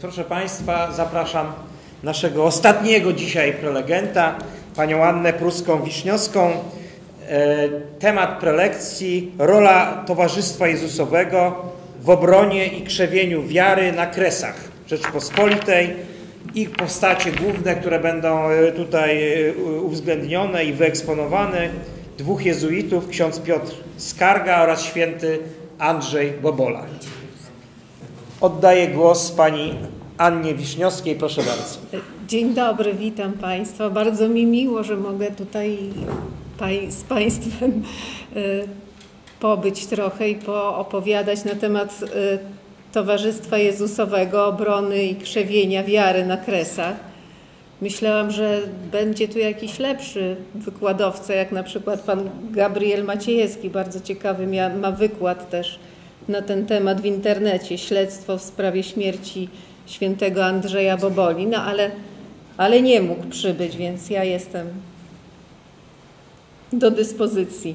Proszę Państwa, zapraszam naszego ostatniego dzisiaj prelegenta, panią Annę Pruską-Wiszniowską. Temat prelekcji: rola Towarzystwa Jezusowego w obronie i krzewieniu wiary na Kresach Rzeczypospolitej i postacie główne, które będą tutaj uwzględnione i wyeksponowane: dwóch jezuitów, ksiądz Piotr Skarga oraz święty Andrzej Bobola. Oddaję głos pani Annie Wiszniowskiej, proszę bardzo. Dzień dobry, witam Państwa. Bardzo mi miło, że mogę tutaj z Państwem pobyć trochę i poopowiadać na temat Towarzystwa Jezusowego, obrony i krzewienia wiary na Kresach. Myślałam, że będzie tu jakiś lepszy wykładowca, jak na przykład pan Gabriel Maciejewski. Bardzo ciekawy ma wykład też na ten temat w internecie. Śledztwo w sprawie śmierci świętego Andrzeja Boboli. No ale nie mógł przybyć, więc ja jestem do dyspozycji.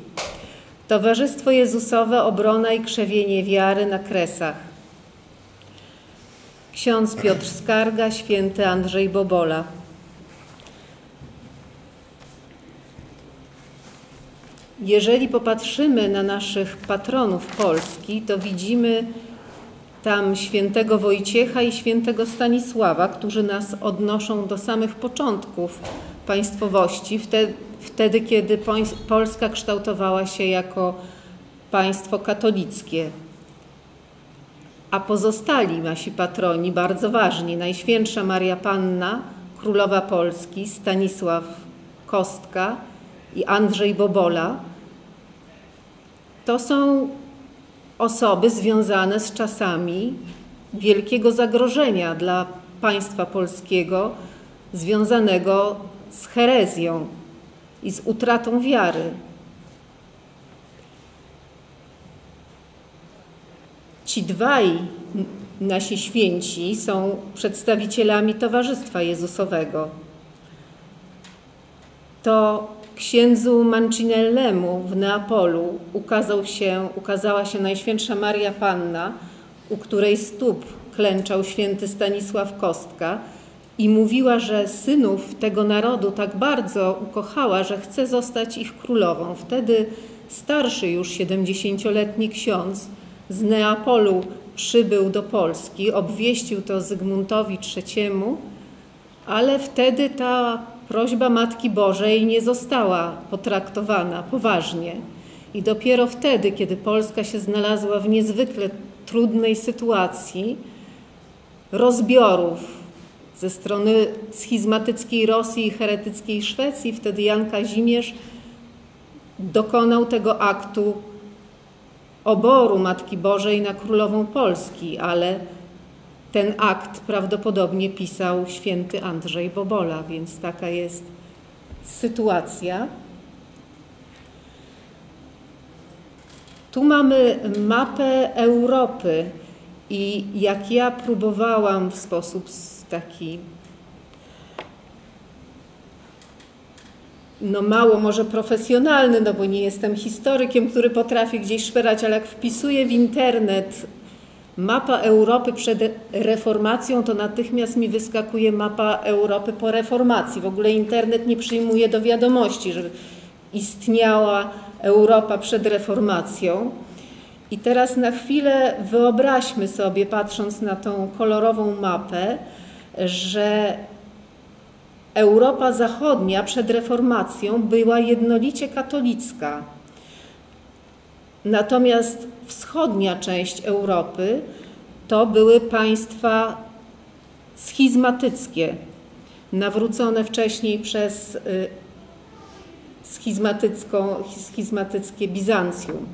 Towarzystwo Jezusowe, obrona i krzewienie wiary na Kresach. Ksiądz Piotr Skarga, święty Andrzej Bobola. Jeżeli popatrzymy na naszych patronów Polski, to widzimy tam świętego Wojciecha i świętego Stanisława, którzy nas odnoszą do samych początków państwowości, wtedy kiedy Polska kształtowała się jako państwo katolickie. A pozostali nasi patroni bardzo ważni: Najświętsza Maria Panna, Królowa Polski, Stanisław Kostka i Andrzej Bobola. To są osoby związane z czasami wielkiego zagrożenia dla państwa polskiego, związanego z herezją i z utratą wiary. Ci dwaj nasi święci są przedstawicielami Towarzystwa Jezusowego. To księdzu Mancinellemu w Neapolu ukazała się Najświętsza Maria Panna, u której stóp klęczał święty Stanisław Kostka, i mówiła, że synów tego narodu tak bardzo ukochała, że chce zostać ich królową. Wtedy starszy już 70-letni ksiądz z Neapolu przybył do Polski, obwieścił to Zygmuntowi III, ale wtedy ta prośba Matki Bożej nie została potraktowana poważnie. I dopiero wtedy, kiedy Polska się znalazła w niezwykle trudnej sytuacji rozbiorów ze strony schizmatyckiej Rosji i heretyckiej Szwecji, wtedy Jan Kazimierz dokonał tego aktu oboru Matki Bożej na Królową Polski, ale ten akt prawdopodobnie pisał święty Andrzej Bobola, więc taka jest sytuacja. Tu mamy mapę Europy i jak ja próbowałam w sposób taki mało może profesjonalny, bo nie jestem historykiem, który potrafi gdzieś szperać, ale jak wpisuję w internet mapa Europy przed reformacją, to natychmiast mi wyskakuje mapa Europy po reformacji. W ogóle internet nie przyjmuje do wiadomości, że istniała Europa przed reformacją. I teraz na chwilę wyobraźmy sobie, patrząc na tą kolorową mapę, że Europa Zachodnia przed reformacją była jednolicie katolicka. Natomiast wschodnia część Europy to były państwa schizmatyckie, nawrócone wcześniej przez schizmatyckie Bizancjum.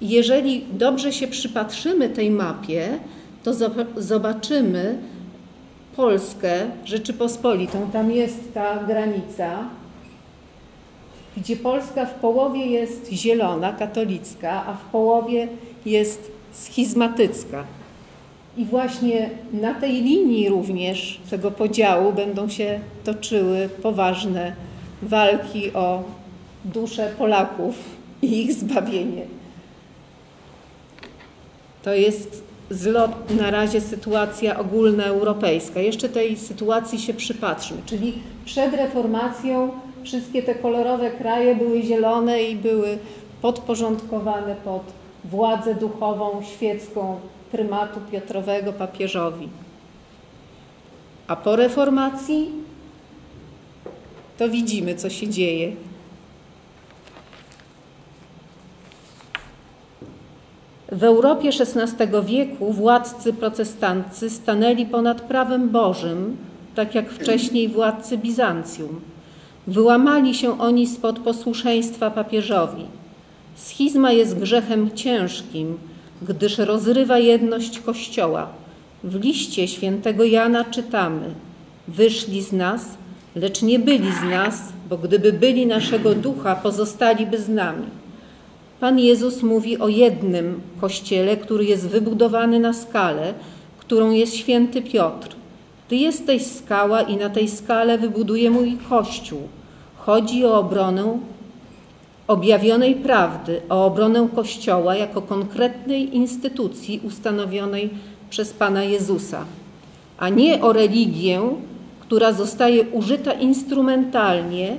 Jeżeli dobrze się przypatrzymy tej mapie, to zobaczymy Polskę Rzeczypospolitą. Tam jest ta granica, gdzie Polska w połowie jest zielona, katolicka, a w połowie jest schizmatycka. I właśnie na tej linii również tego podziału będą się toczyły poważne walki o duszę Polaków i ich zbawienie. To jest zlot, na razie sytuacja ogólnoeuropejska. Jeszcze tej sytuacji się przypatrzmy, czyli przed reformacją wszystkie te kolorowe kraje były zielone i były podporządkowane pod władzę duchową, świecką, prymatu Piotrowego, papieżowi. A po reformacji to widzimy, co się dzieje. W Europie XVI wieku władcy protestancy stanęli ponad prawem Bożym, tak jak wcześniej władcy Bizancjum. Wyłamali się oni spod posłuszeństwa papieżowi. Schizma jest grzechem ciężkim, gdyż rozrywa jedność Kościoła. W liście świętego Jana czytamy: wyszli z nas, lecz nie byli z nas, bo gdyby byli naszego ducha, pozostaliby z nami. Pan Jezus mówi o jednym Kościele, który jest wybudowany na skalę, którą jest święty Piotr. Ty jesteś skała i na tej skale wybuduję mój Kościół. Chodzi o obronę objawionej prawdy, o obronę Kościoła jako konkretnej instytucji ustanowionej przez Pana Jezusa, a nie o religię, która zostaje użyta instrumentalnie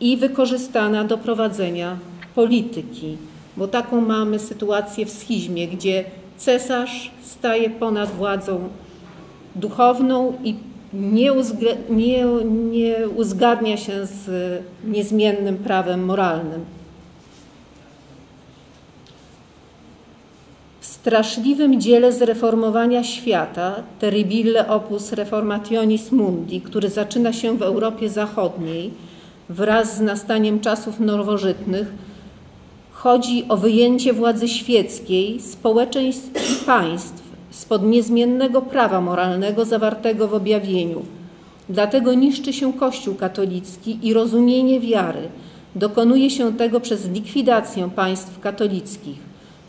i wykorzystana do prowadzenia polityki, bo taką mamy sytuację w schizmie, gdzie cesarz staje ponad władzą duchowną i nie uzgadnia się z niezmiennym prawem moralnym. W straszliwym dziele zreformowania świata, Terribile opus reformationis mundi, który zaczyna się w Europie Zachodniej wraz z nastaniem czasów nowożytnych, chodzi o wyjęcie władzy świeckiej, społeczeństw i państw spod niezmiennego prawa moralnego zawartego w objawieniu. Dlatego niszczy się Kościół katolicki i rozumienie wiary. Dokonuje się tego przez likwidację państw katolickich.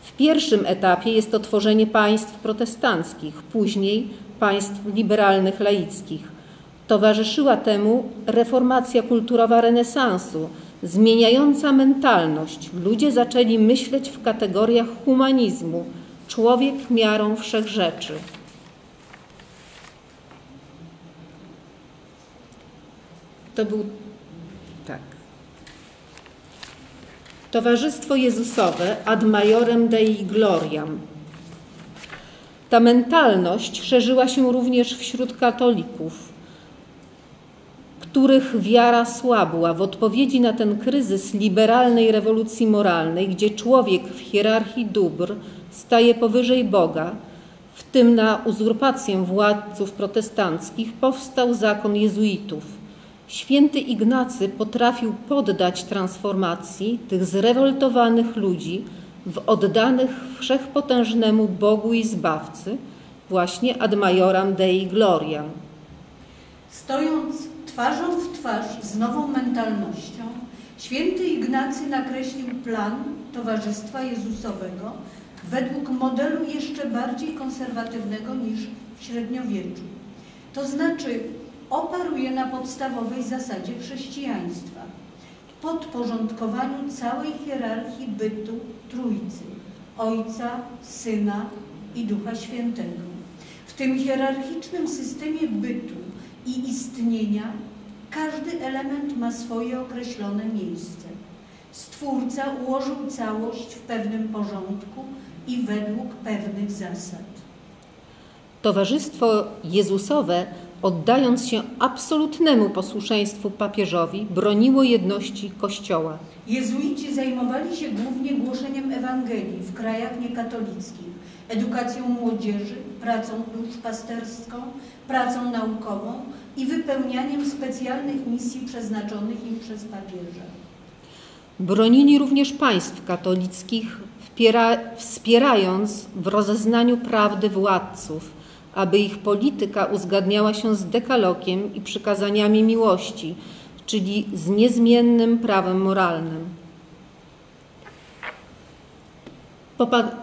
W pierwszym etapie jest to tworzenie państw protestanckich, później państw liberalnych, laickich. Towarzyszyła temu reformacja kulturowa renesansu, zmieniająca mentalność. Ludzie zaczęli myśleć w kategoriach humanizmu, człowiek miarą wszech rzeczy. To był tak. Towarzystwo Jezusowe ad majorem Dei gloriam. Ta mentalność szerzyła się również wśród katolików, których wiara słabła w odpowiedzi na ten kryzys liberalnej rewolucji moralnej, gdzie człowiek w hierarchii dóbr staje powyżej Boga, w tym na uzurpację władców protestanckich powstał zakon jezuitów. Święty Ignacy potrafił poddać transformacji tych zrewoltowanych ludzi w oddanych wszechpotężnemu Bogu i Zbawcy, właśnie ad majorem Dei gloriam. Stojąc twarzą w twarz z nową mentalnością, święty Ignacy nakreślił plan Towarzystwa Jezusowego według modelu jeszcze bardziej konserwatywnego niż w średniowieczu. To znaczy oparł je na podstawowej zasadzie chrześcijaństwa, podporządkowaniu całej hierarchii bytu Trójcy, Ojca, Syna i Ducha Świętego. W tym hierarchicznym systemie bytu i istnienia każdy element ma swoje określone miejsce. Stwórca ułożył całość w pewnym porządku i według pewnych zasad. Towarzystwo Jezusowe, oddając się absolutnemu posłuszeństwu papieżowi, broniło jedności Kościoła. Jezuici zajmowali się głównie głoszeniem Ewangelii w krajach niekatolickich, edukacją młodzieży, pracą duszpasterską, pracą naukową i wypełnianiem specjalnych misji przeznaczonych im przez papieża. Bronili również państw katolickich, wspierając w rozeznaniu prawdy władców, aby ich polityka uzgadniała się z dekalogiem i przykazaniami miłości, czyli z niezmiennym prawem moralnym.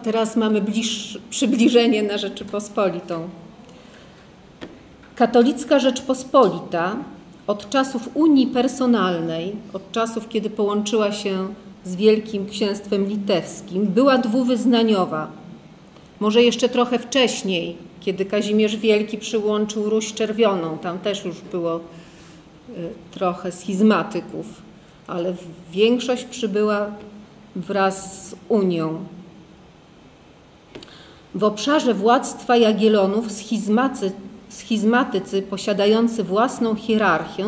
Teraz mamy przybliżenie na Rzeczypospolitą. Katolicka Rzeczpospolita od czasów Unii Personalnej, od czasów, kiedy połączyła się z Wielkim Księstwem Litewskim, była dwuwyznaniowa. Może jeszcze trochę wcześniej, kiedy Kazimierz Wielki przyłączył Ruś Czerwioną, tam też już było trochę schizmatyków, ale większość przybyła wraz z Unią. W obszarze władztwa Jagiellonów schizmatycy posiadający własną hierarchię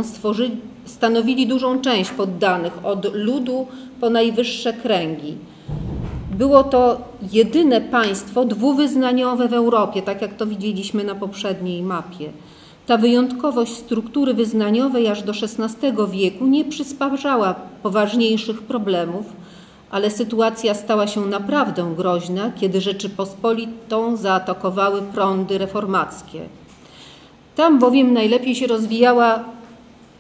stanowili dużą część poddanych, od ludu po najwyższe kręgi. Było to jedyne państwo dwuwyznaniowe w Europie, tak jak to widzieliśmy na poprzedniej mapie. Ta wyjątkowość struktury wyznaniowej aż do XVI wieku nie przysparzała poważniejszych problemów, ale sytuacja stała się naprawdę groźna, kiedy Rzeczypospolitą zaatakowały prądy reformackie. Tam bowiem najlepiej się rozwijała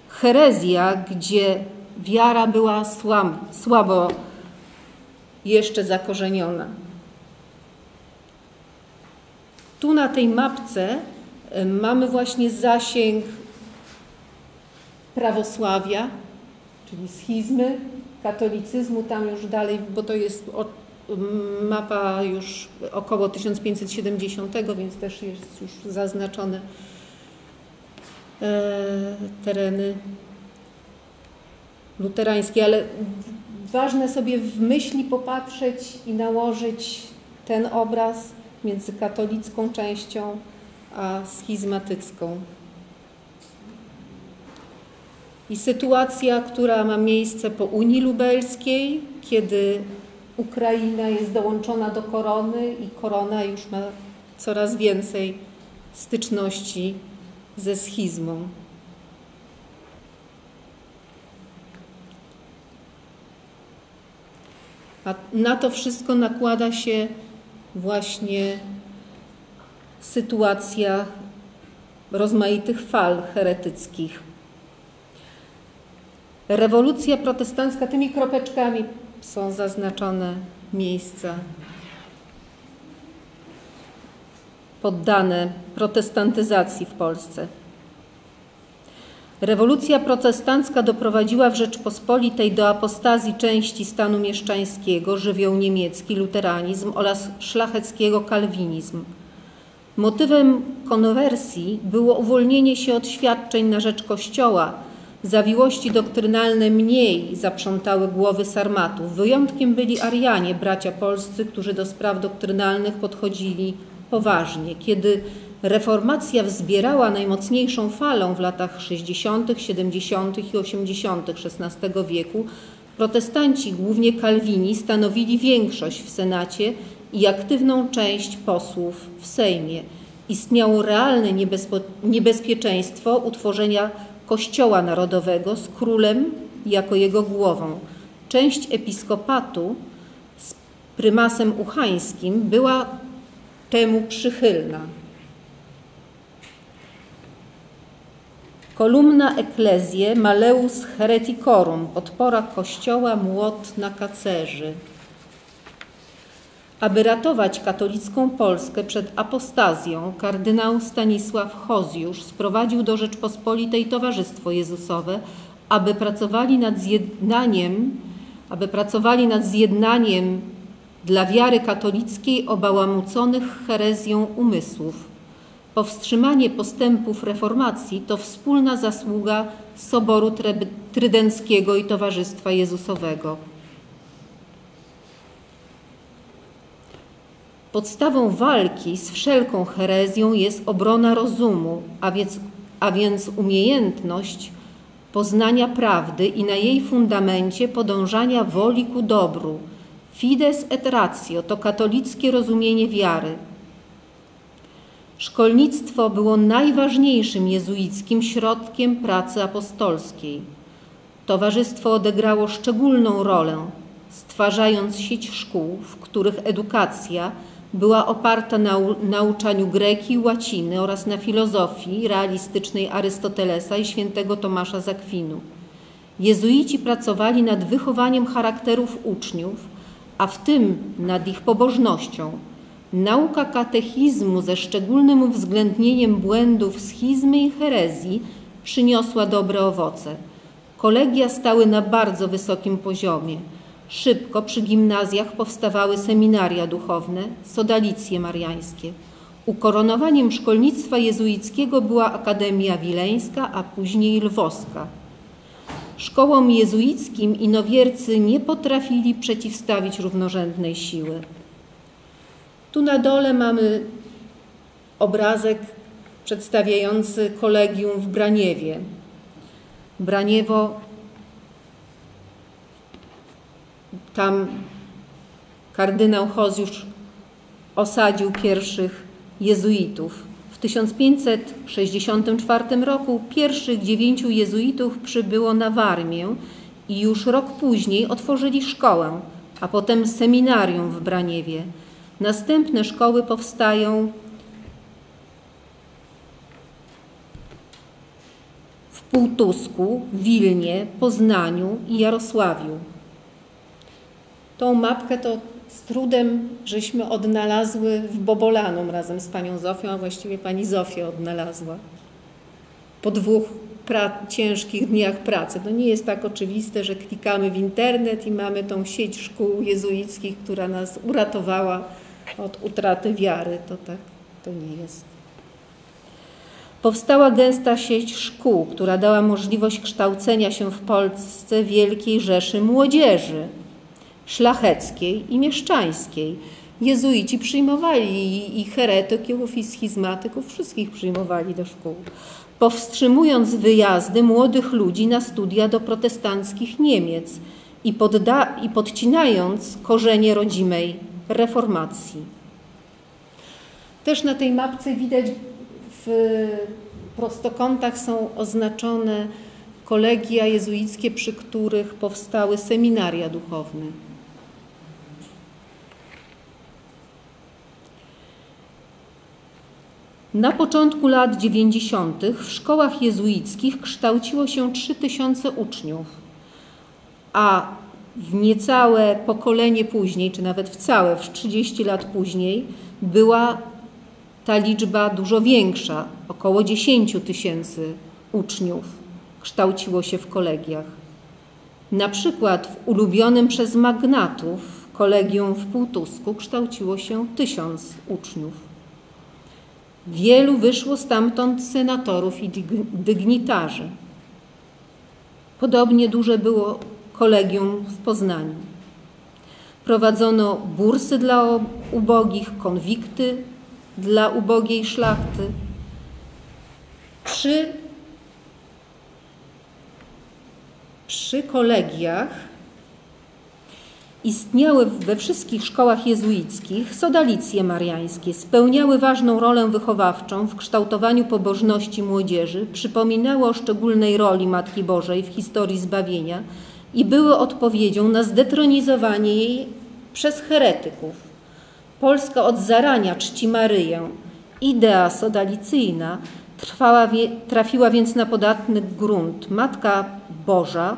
herezja, gdzie wiara była słabo jeszcze zakorzeniona. Tu na tej mapce mamy właśnie zasięg prawosławia, czyli schizmy, katolicyzmu, tam już dalej, bo to jest mapa już około 1570, więc też jest już zaznaczone tereny luterańskie, ale ważne sobie w myśli popatrzeć i nałożyć ten obraz między katolicką częścią a schizmatycką. I sytuacja, która ma miejsce po Unii Lubelskiej, kiedy Ukraina jest dołączona do korony i korona już ma coraz więcej styczności ze schizmą. A na to wszystko nakłada się właśnie sytuacja rozmaitych fal heretyckich. Rewolucja protestancka, tymi kropeczkami są zaznaczone miejsca poddane protestantyzacji w Polsce. Rewolucja protestancka doprowadziła w Rzeczpospolitej do apostazji części stanu mieszczańskiego, żywioł niemiecki, luteranizm oraz szlacheckiego kalwinizm. Motywem konwersji było uwolnienie się od świadczeń na rzecz Kościoła. Zawiłości doktrynalne mniej zaprzątały głowy sarmatów. Wyjątkiem byli Arianie, bracia polscy, którzy do spraw doktrynalnych podchodzili poważnie. Kiedy reformacja wzbierała najmocniejszą falą w latach 60., 70. i 80. XVI wieku, protestanci, głównie kalwini, stanowili większość w Senacie i aktywną część posłów w Sejmie. Istniało realne niebezpieczeństwo utworzenia Kościoła Narodowego z królem jako jego głową. Część episkopatu z prymasem uchańskim była temu przychylna. Kolumna Ecclesiae Maleus Hereticorum, podpora Kościoła, młot na kacerzy. Aby ratować katolicką Polskę przed apostazją, kardynał Stanisław Hozjusz sprowadził do Rzeczpospolitej Towarzystwo Jezusowe, aby pracowali nad zjednaniem dla wiary katolickiej obałamuconych herezją umysłów. Powstrzymanie postępów reformacji to wspólna zasługa Soboru Trydenckiego i Towarzystwa Jezusowego. Podstawą walki z wszelką herezją jest obrona rozumu, a więc umiejętność poznania prawdy i na jej fundamencie podążania woli ku dobru. Fides et ratio to katolickie rozumienie wiary. Szkolnictwo było najważniejszym jezuickim środkiem pracy apostolskiej. Towarzystwo odegrało szczególną rolę, stwarzając sieć szkół, w których edukacja była oparta na nauczaniu greki i łaciny oraz na filozofii realistycznej Arystotelesa i świętego Tomasza z Akwinu. Jezuici pracowali nad wychowaniem charakterów uczniów, a w tym nad ich pobożnością. Nauka katechizmu ze szczególnym uwzględnieniem błędów schizmy i herezji przyniosła dobre owoce. Kolegia stały na bardzo wysokim poziomie. Szybko przy gimnazjach powstawały seminaria duchowne, sodalicje mariańskie. Ukoronowaniem szkolnictwa jezuickiego była Akademia Wileńska, a później lwowska. Szkołom jezuickim inowiercy nie potrafili przeciwstawić równorzędnej siły. Tu na dole mamy obrazek przedstawiający kolegium w Braniewie. Braniewo, tam kardynał Hozjusz osadził pierwszych jezuitów. W 1564 roku pierwszych 9 jezuitów przybyło na Warmię i już rok później otworzyli szkołę, a potem seminarium w Braniewie. Następne szkoły powstają w Półtusku, Wilnie, Poznaniu i Jarosławiu. Tą mapkę to z trudem żeśmy odnalazły w Bobolanum razem z panią Zofią, a właściwie pani Zofię odnalazła po dwóch ciężkich dniach pracy. To nie jest tak oczywiste, że klikamy w internet i mamy tą sieć szkół jezuickich, która nas uratowała od utraty wiary. To tak to nie jest. Powstała gęsta sieć szkół, która dała możliwość kształcenia się w Polsce wielkiej rzeszy młodzieży szlacheckiej i mieszczańskiej. Jezuici przyjmowali i heretyków, i schizmatyków, wszystkich przyjmowali do szkół, powstrzymując wyjazdy młodych ludzi na studia do protestanckich Niemiec i podcinając korzenie rodzimej reformacji. Też na tej mapce widać, w prostokątach są oznaczone kolegia jezuickie, przy których powstały seminaria duchowne. Na początku lat 90. w szkołach jezuickich kształciło się 3000 uczniów, a w niecałe pokolenie później, czy nawet w całe, w 30 lat później, była ta liczba dużo większa, około 10 000 uczniów kształciło się w kolegiach. Na przykład w ulubionym przez magnatów kolegium w Półtusku kształciło się 1000 uczniów. Wielu wyszło stamtąd senatorów i dygnitarzy. Podobnie duże było kolegium w Poznaniu. Prowadzono bursy dla ubogich, konwikty dla ubogiej szlachty. Przy kolegiach istniały we wszystkich szkołach jezuickich sodalicje mariańskie, spełniały ważną rolę wychowawczą w kształtowaniu pobożności młodzieży, przypominały o szczególnej roli Matki Bożej w historii zbawienia i były odpowiedzią na zdetronizowanie jej przez heretyków. Polska od zarania czci Maryję. Idea sodalicyjna trafiła więc na podatny grunt. Matka Boża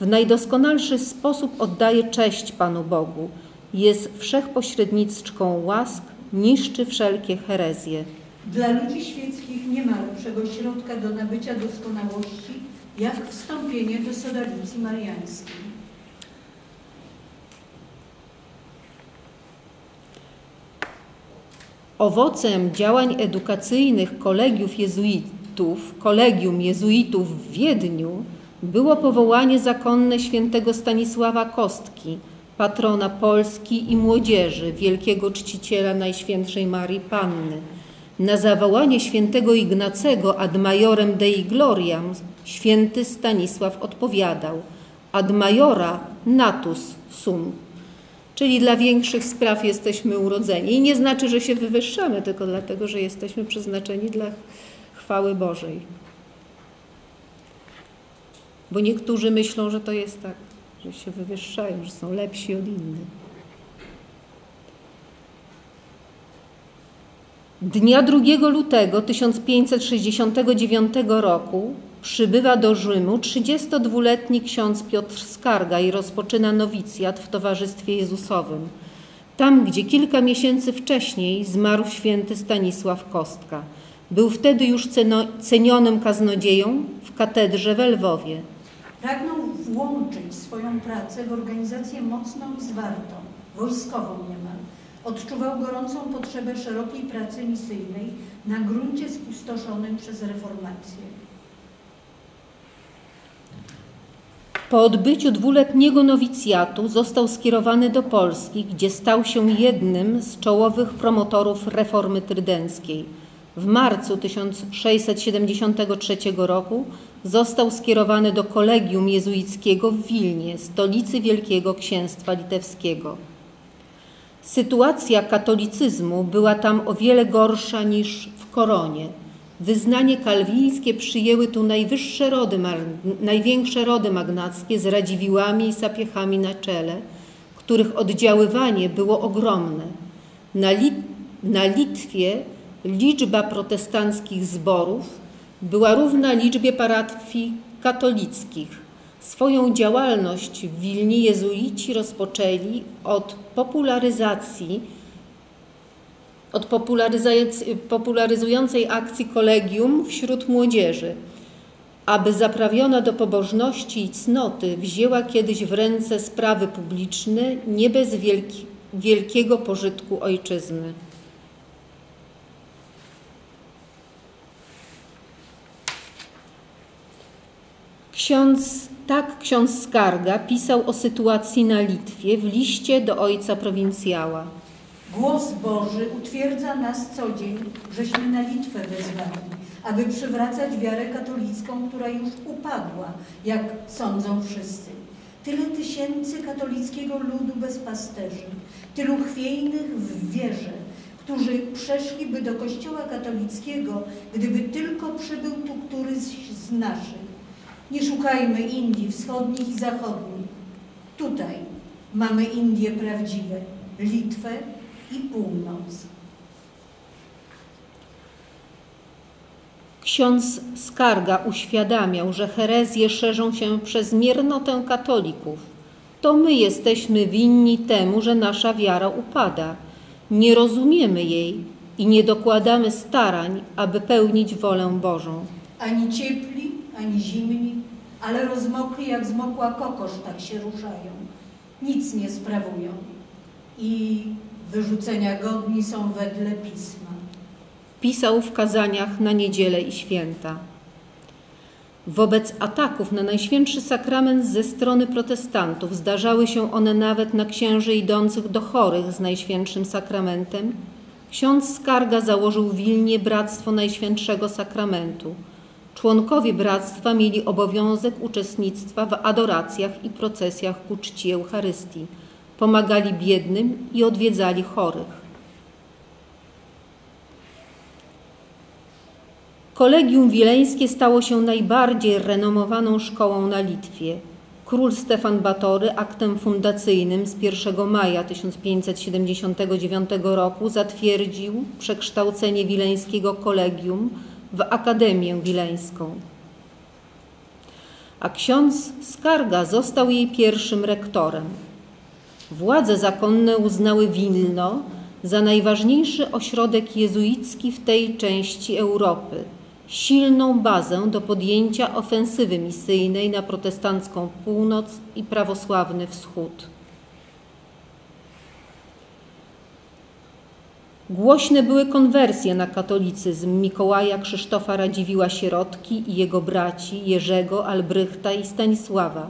w najdoskonalszy sposób oddaje cześć Panu Bogu, jest wszechpośredniczką łask, niszczy wszelkie herezje. Dla ludzi świeckich nie ma lepszego środka do nabycia doskonałości, jak wstąpienie do sodalicji mariańskiej. Owocem działań edukacyjnych Kolegium Jezuitów w Wiedniu było powołanie zakonne świętego Stanisława Kostki, patrona Polski i młodzieży, wielkiego czciciela Najświętszej Marii Panny. Na zawołanie świętego Ignacego ad majorem Dei Gloriam święty Stanisław odpowiadał: ad majora natus sum. Czyli dla większych spraw jesteśmy urodzeni. I nie znaczy, że się wywyższamy, tylko dlatego, że jesteśmy przeznaczeni dla chwały Bożej. Bo niektórzy myślą, że to jest tak, że się wywyższają, że są lepsi od innych. Dnia 2 lutego 1569 roku przybywa do Rzymu 32-letni ksiądz Piotr Skarga i rozpoczyna nowicjat w Towarzystwie Jezusowym. Tam, gdzie kilka miesięcy wcześniej zmarł święty Stanisław Kostka. Był wtedy już cenionym kaznodzieją w katedrze we Lwowie. Pragnął łączyć swoją pracę w organizację mocną i zwartą, wojskową niemal. Odczuwał gorącą potrzebę szerokiej pracy misyjnej na gruncie spustoszonym przez reformację. Po odbyciu dwuletniego nowicjatu został skierowany do Polski, gdzie stał się jednym z czołowych promotorów reformy trydenckiej. W marcu 1673 roku został skierowany do Kolegium Jezuickiego w Wilnie, stolicy Wielkiego Księstwa Litewskiego. Sytuacja katolicyzmu była tam o wiele gorsza niż w Koronie. Wyznanie kalwińskie przyjęły tu największe rody magnackie z Radziwiłłami i Sapiechami na czele, których oddziaływanie było ogromne. Na Litwie liczba protestanckich zborów była równa liczbie parafii katolickich. Swoją działalność w Wilnie jezuici rozpoczęli od popularyzującej akcji kolegium wśród młodzieży, aby zaprawiona do pobożności i cnoty wzięła kiedyś w ręce sprawy publiczne nie bez wielkiego pożytku ojczyzny. Ksiądz Skarga pisał o sytuacji na Litwie w liście do ojca prowincjała. Głos Boży utwierdza nas co dzień, żeśmy na Litwę wezwani, aby przywracać wiarę katolicką, która już upadła, jak sądzą wszyscy. Tyle tysięcy katolickiego ludu bez pasterzy, tylu chwiejnych w wierze, którzy przeszliby do kościoła katolickiego, gdyby tylko przybył tu któryś z naszych. Nie szukajmy Indii wschodnich i zachodnich. Tutaj mamy Indie prawdziwe, Litwę i północ. Ksiądz Skarga uświadamiał, że herezje szerzą się przez miernotę katolików. To my jesteśmy winni temu, że nasza wiara upada. Nie rozumiemy jej i nie dokładamy starań, aby pełnić wolę Bożą. Ani ciepli, ani zimni, ale rozmokli jak zmokła kokosz, tak się ruszają. Nic nie sprawują i wyrzucenia godni są wedle Pisma. Pisał w kazaniach na niedzielę i święta. Wobec ataków na Najświętszy Sakrament ze strony protestantów zdarzały się one nawet na księży idących do chorych z Najświętszym Sakramentem. Ksiądz Skarga założył w Wilnie Bractwo Najświętszego Sakramentu. Członkowie bractwa mieli obowiązek uczestnictwa w adoracjach i procesjach ku czci Eucharystii. Pomagali biednym i odwiedzali chorych. Kolegium Wileńskie stało się najbardziej renomowaną szkołą na Litwie. Król Stefan Batory aktem fundacyjnym z 1 maja 1579 roku zatwierdził przekształcenie Wileńskiego Kolegium w Akademię Wileńską, a ksiądz Skarga został jej pierwszym rektorem. Władze zakonne uznały Wilno za najważniejszy ośrodek jezuicki w tej części Europy, silną bazę do podjęcia ofensywy misyjnej na protestancką północ i prawosławny wschód. Głośne były konwersje na katolicyzm Mikołaja Krzysztofa Radziwiłła Sierotki i jego braci Jerzego, Albrychta i Stanisława,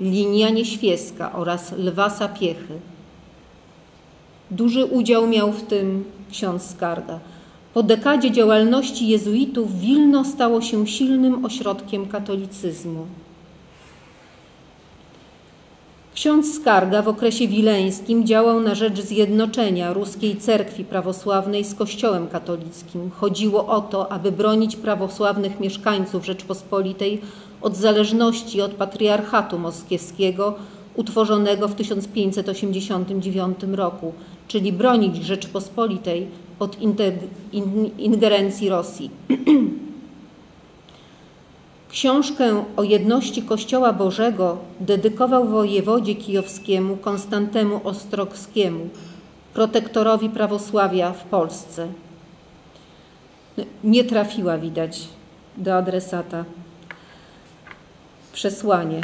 linia Nieświeska oraz Lwa Sapiechy. Duży udział miał w tym ksiądz Skarga. Po dekadzie działalności jezuitów Wilno stało się silnym ośrodkiem katolicyzmu. Ksiądz Skarga w okresie wileńskim działał na rzecz zjednoczenia ruskiej cerkwi prawosławnej z kościołem katolickim. Chodziło o to, aby bronić prawosławnych mieszkańców Rzeczpospolitej od zależności od patriarchatu moskiewskiego utworzonego w 1589 roku, czyli bronić Rzeczpospolitej od ingerencji Rosji. Książkę o jedności Kościoła Bożego dedykował wojewodzie kijowskiemu Konstantemu Ostrogskiemu, protektorowi prawosławia w Polsce. Nie trafiła, widać, do adresata. Przesłanie.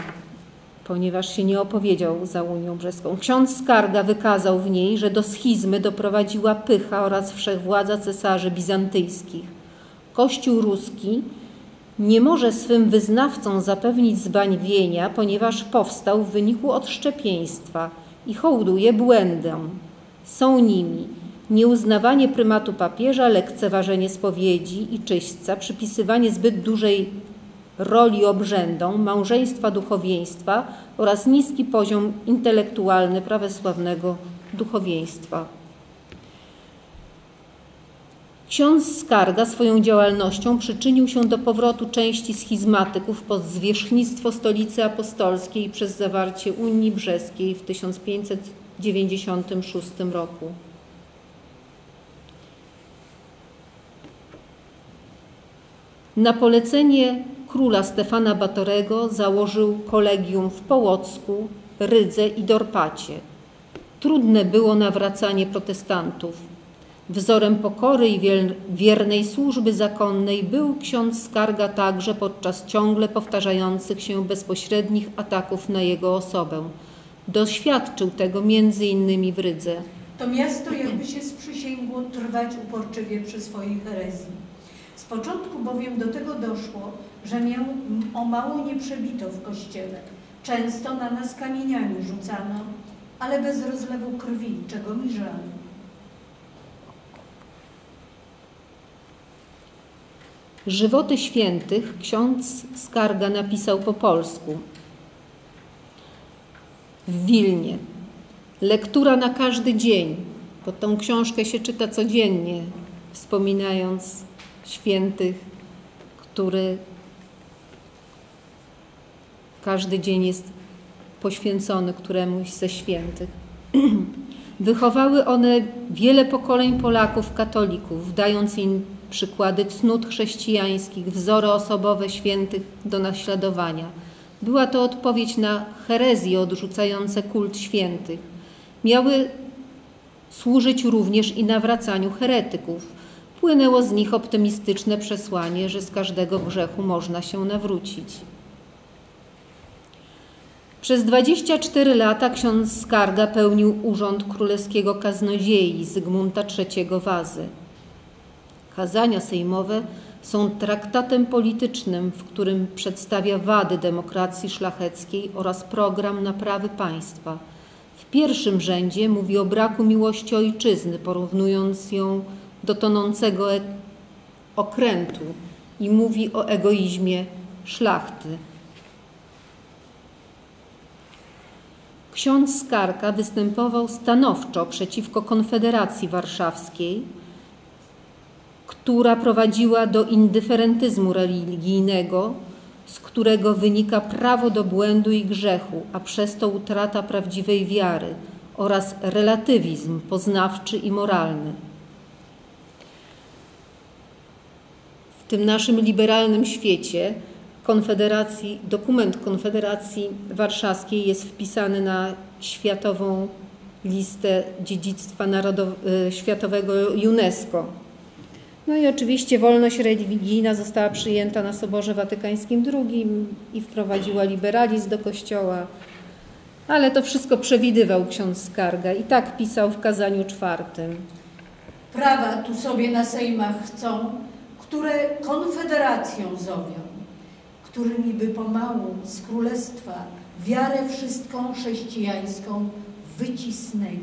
ponieważ się nie opowiedział za Unią Brzeską. Ksiądz Skarga wykazał w niej, że do schizmy doprowadziła pycha oraz wszechwładza cesarzy bizantyjskich. Kościół ruski nie może swym wyznawcom zapewnić zbawienia, ponieważ powstał w wyniku odszczepieństwa i hołduje błędom. Są nimi nieuznawanie prymatu papieża, lekceważenie spowiedzi i czyśćca, przypisywanie zbyt dużej roli obrzędom, małżeństwa duchowieństwa oraz niski poziom intelektualny prawosławnego duchowieństwa. Ksiądz Skarga swoją działalnością przyczynił się do powrotu części schizmatyków pod zwierzchnictwo Stolicy Apostolskiej przez zawarcie Unii Brzeskiej w 1596 roku. Na polecenie króla Stefana Batorego założył kolegium w Połocku, Rydze i Dorpacie. Trudne było nawracanie protestantów. Wzorem pokory i wiernej służby zakonnej był ksiądz Skarga także podczas ciągle powtarzających się bezpośrednich ataków na jego osobę. Doświadczył tego m.in. w Rydze. To miasto jakby się sprzysięgło trwać uporczywie przy swojej herezji. Z początku bowiem do tego doszło, że miał o mało nie przebito w kościele. Często na nas kamieniami rzucano, ale bez rozlewu krwi, czego mi żal. Żywoty świętych ksiądz Skarga napisał po polsku w Wilnie. Lektura na każdy dzień, bo tą książkę się czyta codziennie, wspominając świętych, który każdy dzień jest poświęcony któremuś ze świętych. Wychowały one wiele pokoleń Polaków, katolików, dając im przykłady cnót chrześcijańskich, wzory osobowe świętych do naśladowania. Była to odpowiedź na herezje odrzucające kult świętych. Miały służyć również i nawracaniu heretyków. Płynęło z nich optymistyczne przesłanie, że z każdego grzechu można się nawrócić. Przez 24 lata ksiądz Skarga pełnił urząd królewskiego kaznodziei Zygmunta III Wazy. Kazania sejmowe są traktatem politycznym, w którym przedstawia wady demokracji szlacheckiej oraz program naprawy państwa. W pierwszym rzędzie mówi o braku miłości ojczyzny, porównując ją do tonącego okrętu i mówi o egoizmie szlachty. Ksiądz Skarga występował stanowczo przeciwko Konfederacji Warszawskiej, która prowadziła do indyferentyzmu religijnego, z którego wynika prawo do błędu i grzechu, a przez to utrata prawdziwej wiary oraz relatywizm poznawczy i moralny. W tym naszym liberalnym świecie dokument Konfederacji Warszawskiej jest wpisany na Światową Listę Dziedzictwa Światowego UNESCO. No i oczywiście wolność religijna została przyjęta na Soborze Watykańskim II i wprowadziła liberalizm do Kościoła, ale to wszystko przewidywał ksiądz Skarga i tak pisał w kazaniu czwartym. Prawa tu sobie na sejmach chcą, które konfederacją zowią, którymi by pomału z królestwa wiarę wszystką chrześcijańską wycisnęli.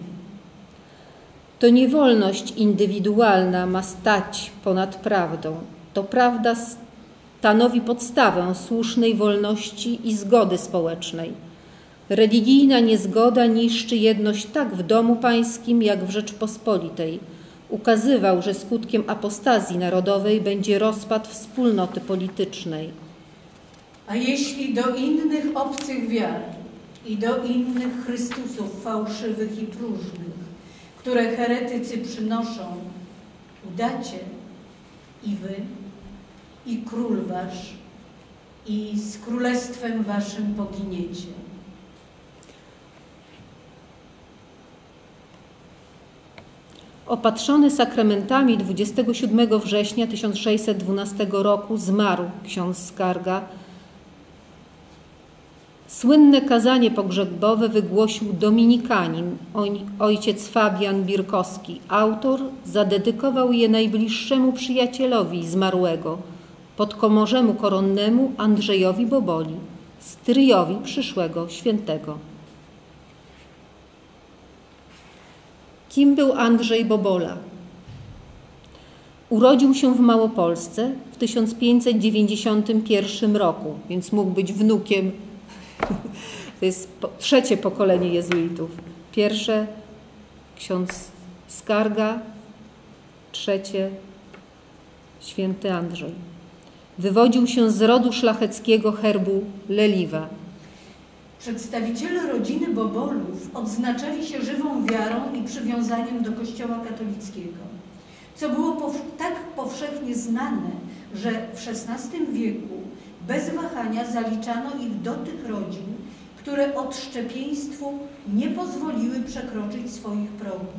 To nie wolność indywidualna ma stać ponad prawdą. To prawda stanowi podstawę słusznej wolności i zgody społecznej. Religijna niezgoda niszczy jedność tak w domu pańskim, jak w Rzeczpospolitej. Ukazywał, że skutkiem apostazji narodowej będzie rozpad wspólnoty politycznej. A jeśli do innych obcych wiar i do innych Chrystusów fałszywych i próżnych, które heretycy przynoszą, udacie i wy, i król wasz, i z królestwem waszym poginiecie. Opatrzony sakramentami 27 września 1612 roku zmarł ksiądz Skarga Słynne kazanie pogrzebowe wygłosił dominikanin, ojciec Fabian Birkowski. Autor zadedykował je najbliższemu przyjacielowi zmarłego, podkomorzemu koronnemu Andrzejowi Boboli, stryjowi przyszłego świętego. Kim był Andrzej Bobola? Urodził się w Małopolsce w 1591 roku, więc mógł być wnukiem. To jest trzecie pokolenie jezuitów. Pierwsze ksiądz Skarga, trzecie święty Andrzej. Wywodził się z rodu szlacheckiego herbu Leliwa. Przedstawiciele rodziny Bobolów odznaczali się żywą wiarą i przywiązaniem do kościoła katolickiego, co było tak powszechnie znane, że w XVI wieku bez wahania zaliczano ich do tych rodzin, które odszczepieństwu nie pozwoliły przekroczyć swoich progów.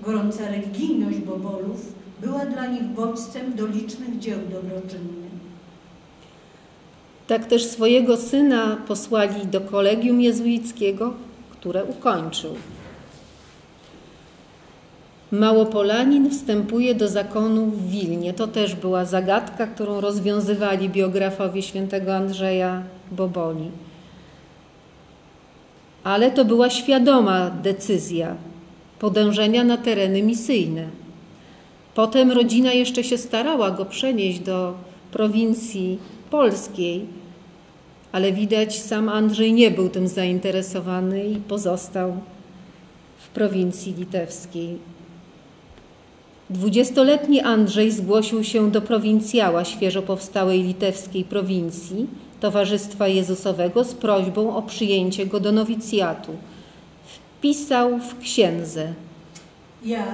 Gorąca religijność Bobolów była dla nich bodźcem do licznych dzieł dobroczynnych. Tak też swojego syna posłali do kolegium jezuickiego, które ukończył. Małopolanin wstępuje do zakonu w Wilnie. To też była zagadka, którą rozwiązywali biografowie świętego Andrzeja Boboli. Ale to była świadoma decyzja podążenia na tereny misyjne. Potem rodzina jeszcze się starała go przenieść do prowincji polskiej, ale widać, sam Andrzej nie był tym zainteresowany i pozostał w prowincji litewskiej. 20-letni Andrzej zgłosił się do prowincjała świeżo powstałej litewskiej prowincji Towarzystwa Jezusowego z prośbą o przyjęcie go do nowicjatu. Wpisał w księdze. Ja,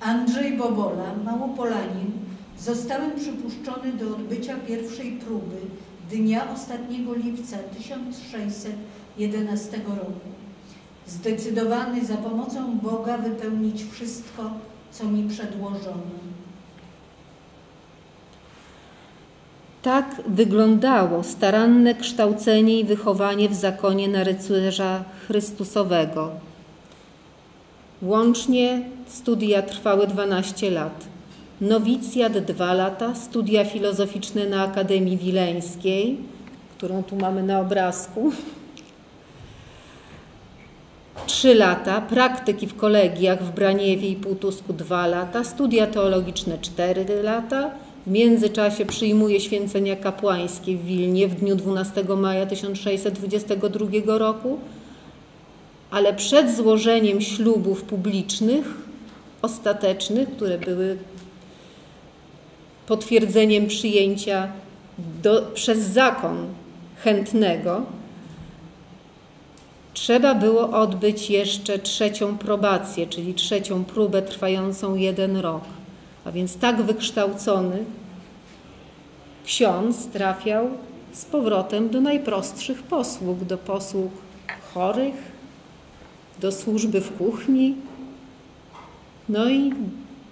Andrzej Bobola, Małopolanin, zostałem przypuszczony do odbycia pierwszej próby dnia ostatniego lipca 1611 roku. Zdecydowany za pomocą Boga wypełnić wszystko, co mi przedłożono. Tak wyglądało staranne kształcenie i wychowanie w zakonie na rycerza Chrystusowego. Łącznie studia trwały 12 lat. Nowicjat 2 lata, studia filozoficzne na Akademii Wileńskiej, którą tu mamy na obrazku. 3 lata, praktyki w kolegiach w Braniewie i Półtusku 2 lata, studia teologiczne 4 lata. W międzyczasie przyjmuje święcenia kapłańskie w Wilnie w dniu 12 maja 1622 roku, ale przed złożeniem ślubów publicznych, ostatecznych, które były potwierdzeniem przyjęcia przez zakon chętnego, trzeba było odbyć jeszcze trzecią probację, czyli trzecią próbę trwającą 1 rok. A więc tak wykształcony ksiądz trafiał z powrotem do najprostszych posług, do posług chorych, do służby w kuchni, no i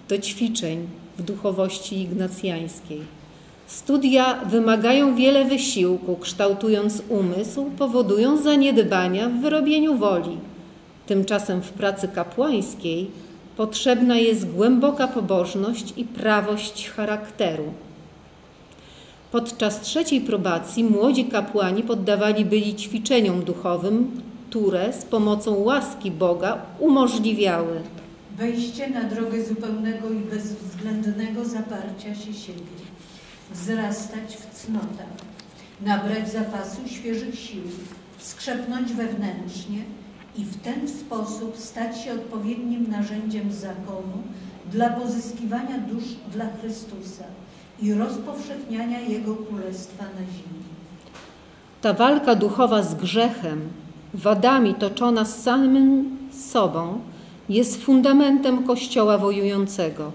do ćwiczeń w duchowości ignacjańskiej. Studia wymagają wiele wysiłku, kształtując umysł, powodują zaniedbania w wyrobieniu woli. Tymczasem w pracy kapłańskiej potrzebna jest głęboka pobożność i prawość charakteru. Podczas trzeciej probacji młodzi kapłani poddawani byli ćwiczeniom duchowym, które z pomocą łaski Boga umożliwiały wejście na drogę zupełnego i bezwzględnego zaparcia się siebie. Wzrastać w cnotach, nabrać zapasu świeżych sił, skrzepnąć wewnętrznie i w ten sposób stać się odpowiednim narzędziem zakonu dla pozyskiwania dusz dla Chrystusa i rozpowszechniania Jego Królestwa na ziemi. Ta walka duchowa z grzechem, wadami toczona z samym sobą, jest fundamentem Kościoła wojującego.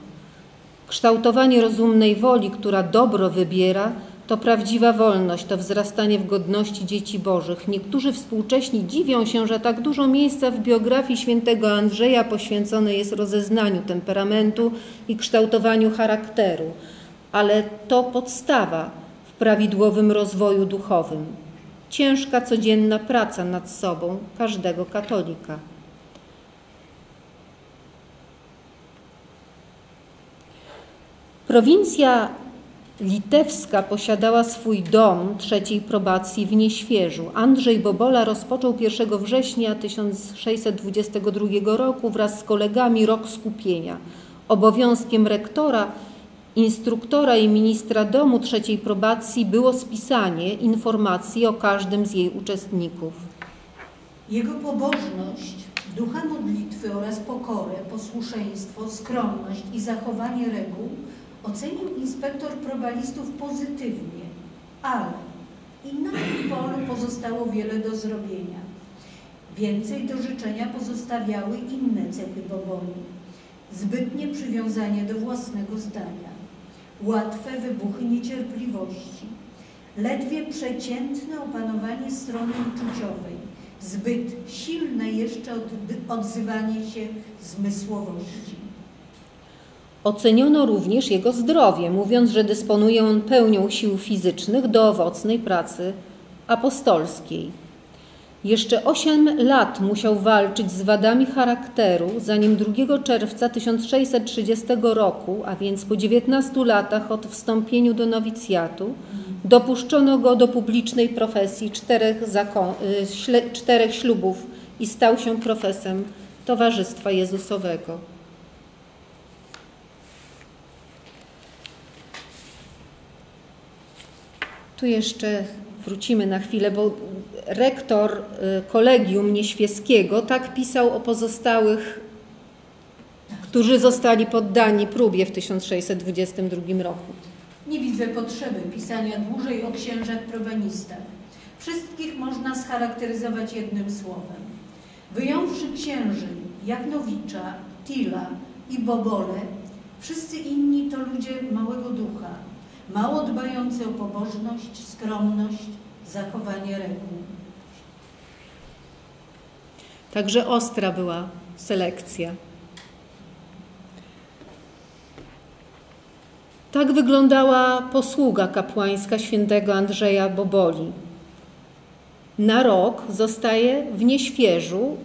Kształtowanie rozumnej woli, która dobro wybiera, to prawdziwa wolność, to wzrastanie w godności dzieci bożych. Niektórzy współcześni dziwią się, że tak dużo miejsca w biografii świętego Andrzeja poświęcone jest rozeznaniu temperamentu i kształtowaniu charakteru, ale to podstawa w prawidłowym rozwoju duchowym. ciężka codzienna praca nad sobą każdego katolika. Prowincja litewska posiadała swój dom trzeciej probacji w Nieświeżu. Andrzej Bobola rozpoczął 1 września 1622 roku wraz z kolegami rok skupienia. Obowiązkiem rektora, instruktora i ministra domu trzeciej probacji było spisanie informacji o każdym z jej uczestników. Jego pobożność, ducha modlitwy oraz pokorę, posłuszeństwo, skromność i zachowanie reguł ocenił inspektor probalistów pozytywnie, ale i na tym polu pozostało wiele do zrobienia. Więcej do życzenia pozostawiały inne cechy Boboli. Zbytnie przywiązanie do własnego zdania, łatwe wybuchy niecierpliwości, ledwie przeciętne opanowanie strony uczuciowej, zbyt silne jeszcze odzywanie się zmysłowości. Oceniono również jego zdrowie, mówiąc, że dysponuje on pełnią sił fizycznych do owocnej pracy apostolskiej. Jeszcze 8 lat musiał walczyć z wadami charakteru, zanim 2 czerwca 1630 roku, a więc po 19 latach od wstąpienia do nowicjatu, dopuszczono go do publicznej profesji 4 ślubów i stał się profesem Towarzystwa Jezusowego. Tu jeszcze wrócimy na chwilę, bo rektor kolegium nieświeskiego tak pisał o pozostałych, którzy zostali poddani próbie w 1622 roku. Nie widzę potrzeby pisania dłużej o księżach probanistach. Wszystkich można scharakteryzować jednym słowem. Wyjąwszy księży Jagnowicza, Tila i Bobolę, wszyscy inni to ludzie małego ducha, mało dbający o pobożność, skromność, zachowanie reguł. Także ostra była selekcja. Tak wyglądała posługa kapłańska świętego Andrzeja Boboli. Na rok zostaje w Nieświeżu,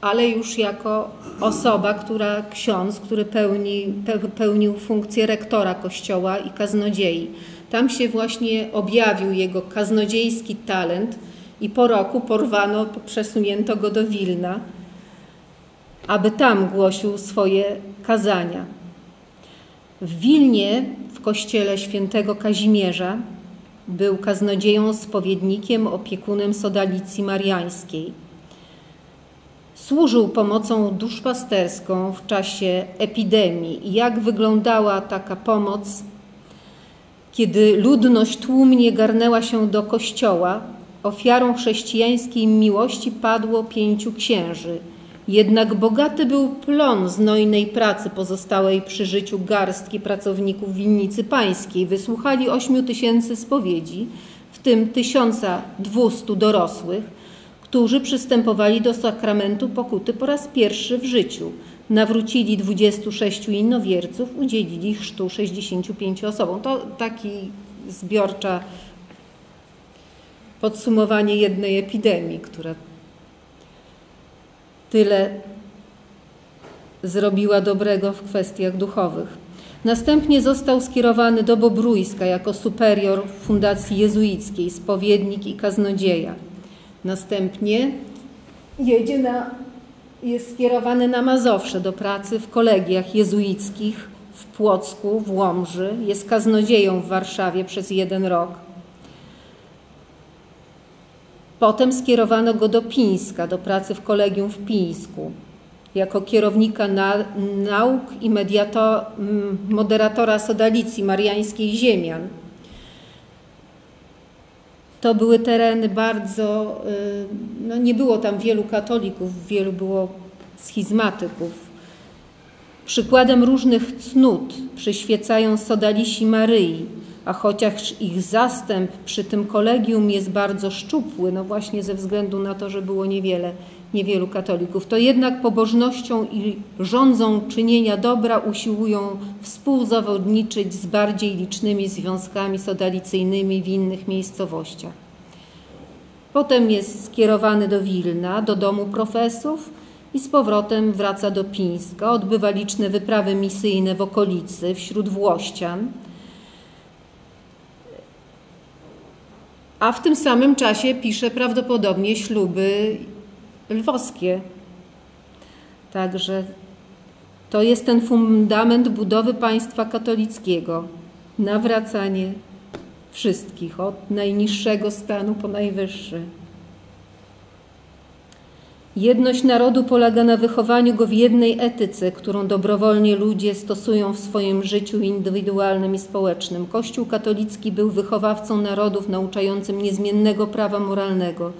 ale już jako osoba, który pełnił funkcję rektora kościoła i kaznodziei. Tam się właśnie objawił jego kaznodziejski talent i po roku porwano, przesunięto go do Wilna, aby tam głosił swoje kazania. W Wilnie, w kościele świętego Kazimierza, był kaznodzieją, spowiednikiem, opiekunem sodalicji mariańskiej. Służył pomocą duszpasterską w czasie epidemii. I jak wyglądała taka pomoc, kiedy ludność tłumnie garnęła się do kościoła? Ofiarą chrześcijańskiej miłości padło 5 księży. Jednak bogaty był plon znojnej pracy pozostałej przy życiu garstki pracowników winnicy pańskiej. Wysłuchali 8000 spowiedzi, w tym 1200 dorosłych, którzy przystępowali do sakramentu pokuty po raz pierwszy w życiu. Nawrócili 26 innowierców, udzielili chrztu 65 osobom. To taki zbiorcze podsumowanie jednej epidemii, która tyle zrobiła dobrego w kwestiach duchowych. Następnie został skierowany do Bobruiska jako superior fundacji jezuickiej, spowiednik i kaznodzieja. Następnie jest skierowany na Mazowsze do pracy w kolegiach jezuickich w Płocku, w Łomży. Jest kaznodzieją w Warszawie przez 1 rok. Potem skierowano go do Pińska, do pracy w kolegium w Pińsku, jako kierownika nauk i moderatora sodalicji mariańskiej ziemian. To były tereny bardzo, no nie było tam wielu katolików, wielu było schizmatyków. Przykładem różnych cnót przyświecają sodalisi Maryi, a chociaż ich zastęp przy tym kolegium jest bardzo szczupły, no właśnie ze względu na to, że było niewielu katolików, to jednak pobożnością i rządzą czynienia dobra usiłują współzawodniczyć z bardziej licznymi związkami sodalicyjnymi w innych miejscowościach. Potem jest skierowany do Wilna, do domu profesów i z powrotem wraca do Pińska. Odbywa liczne wyprawy misyjne w okolicy, wśród Włościan. A w tym samym czasie pisze prawdopodobnie śluby lwowskie. Także to jest ten fundament budowy państwa katolickiego. Nawracanie wszystkich, od najniższego stanu po najwyższy. Jedność narodu polega na wychowaniu go w jednej etyce, którą dobrowolnie ludzie stosują w swoim życiu indywidualnym i społecznym. Kościół katolicki był wychowawcą narodów nauczającym niezmiennego prawa moralnego,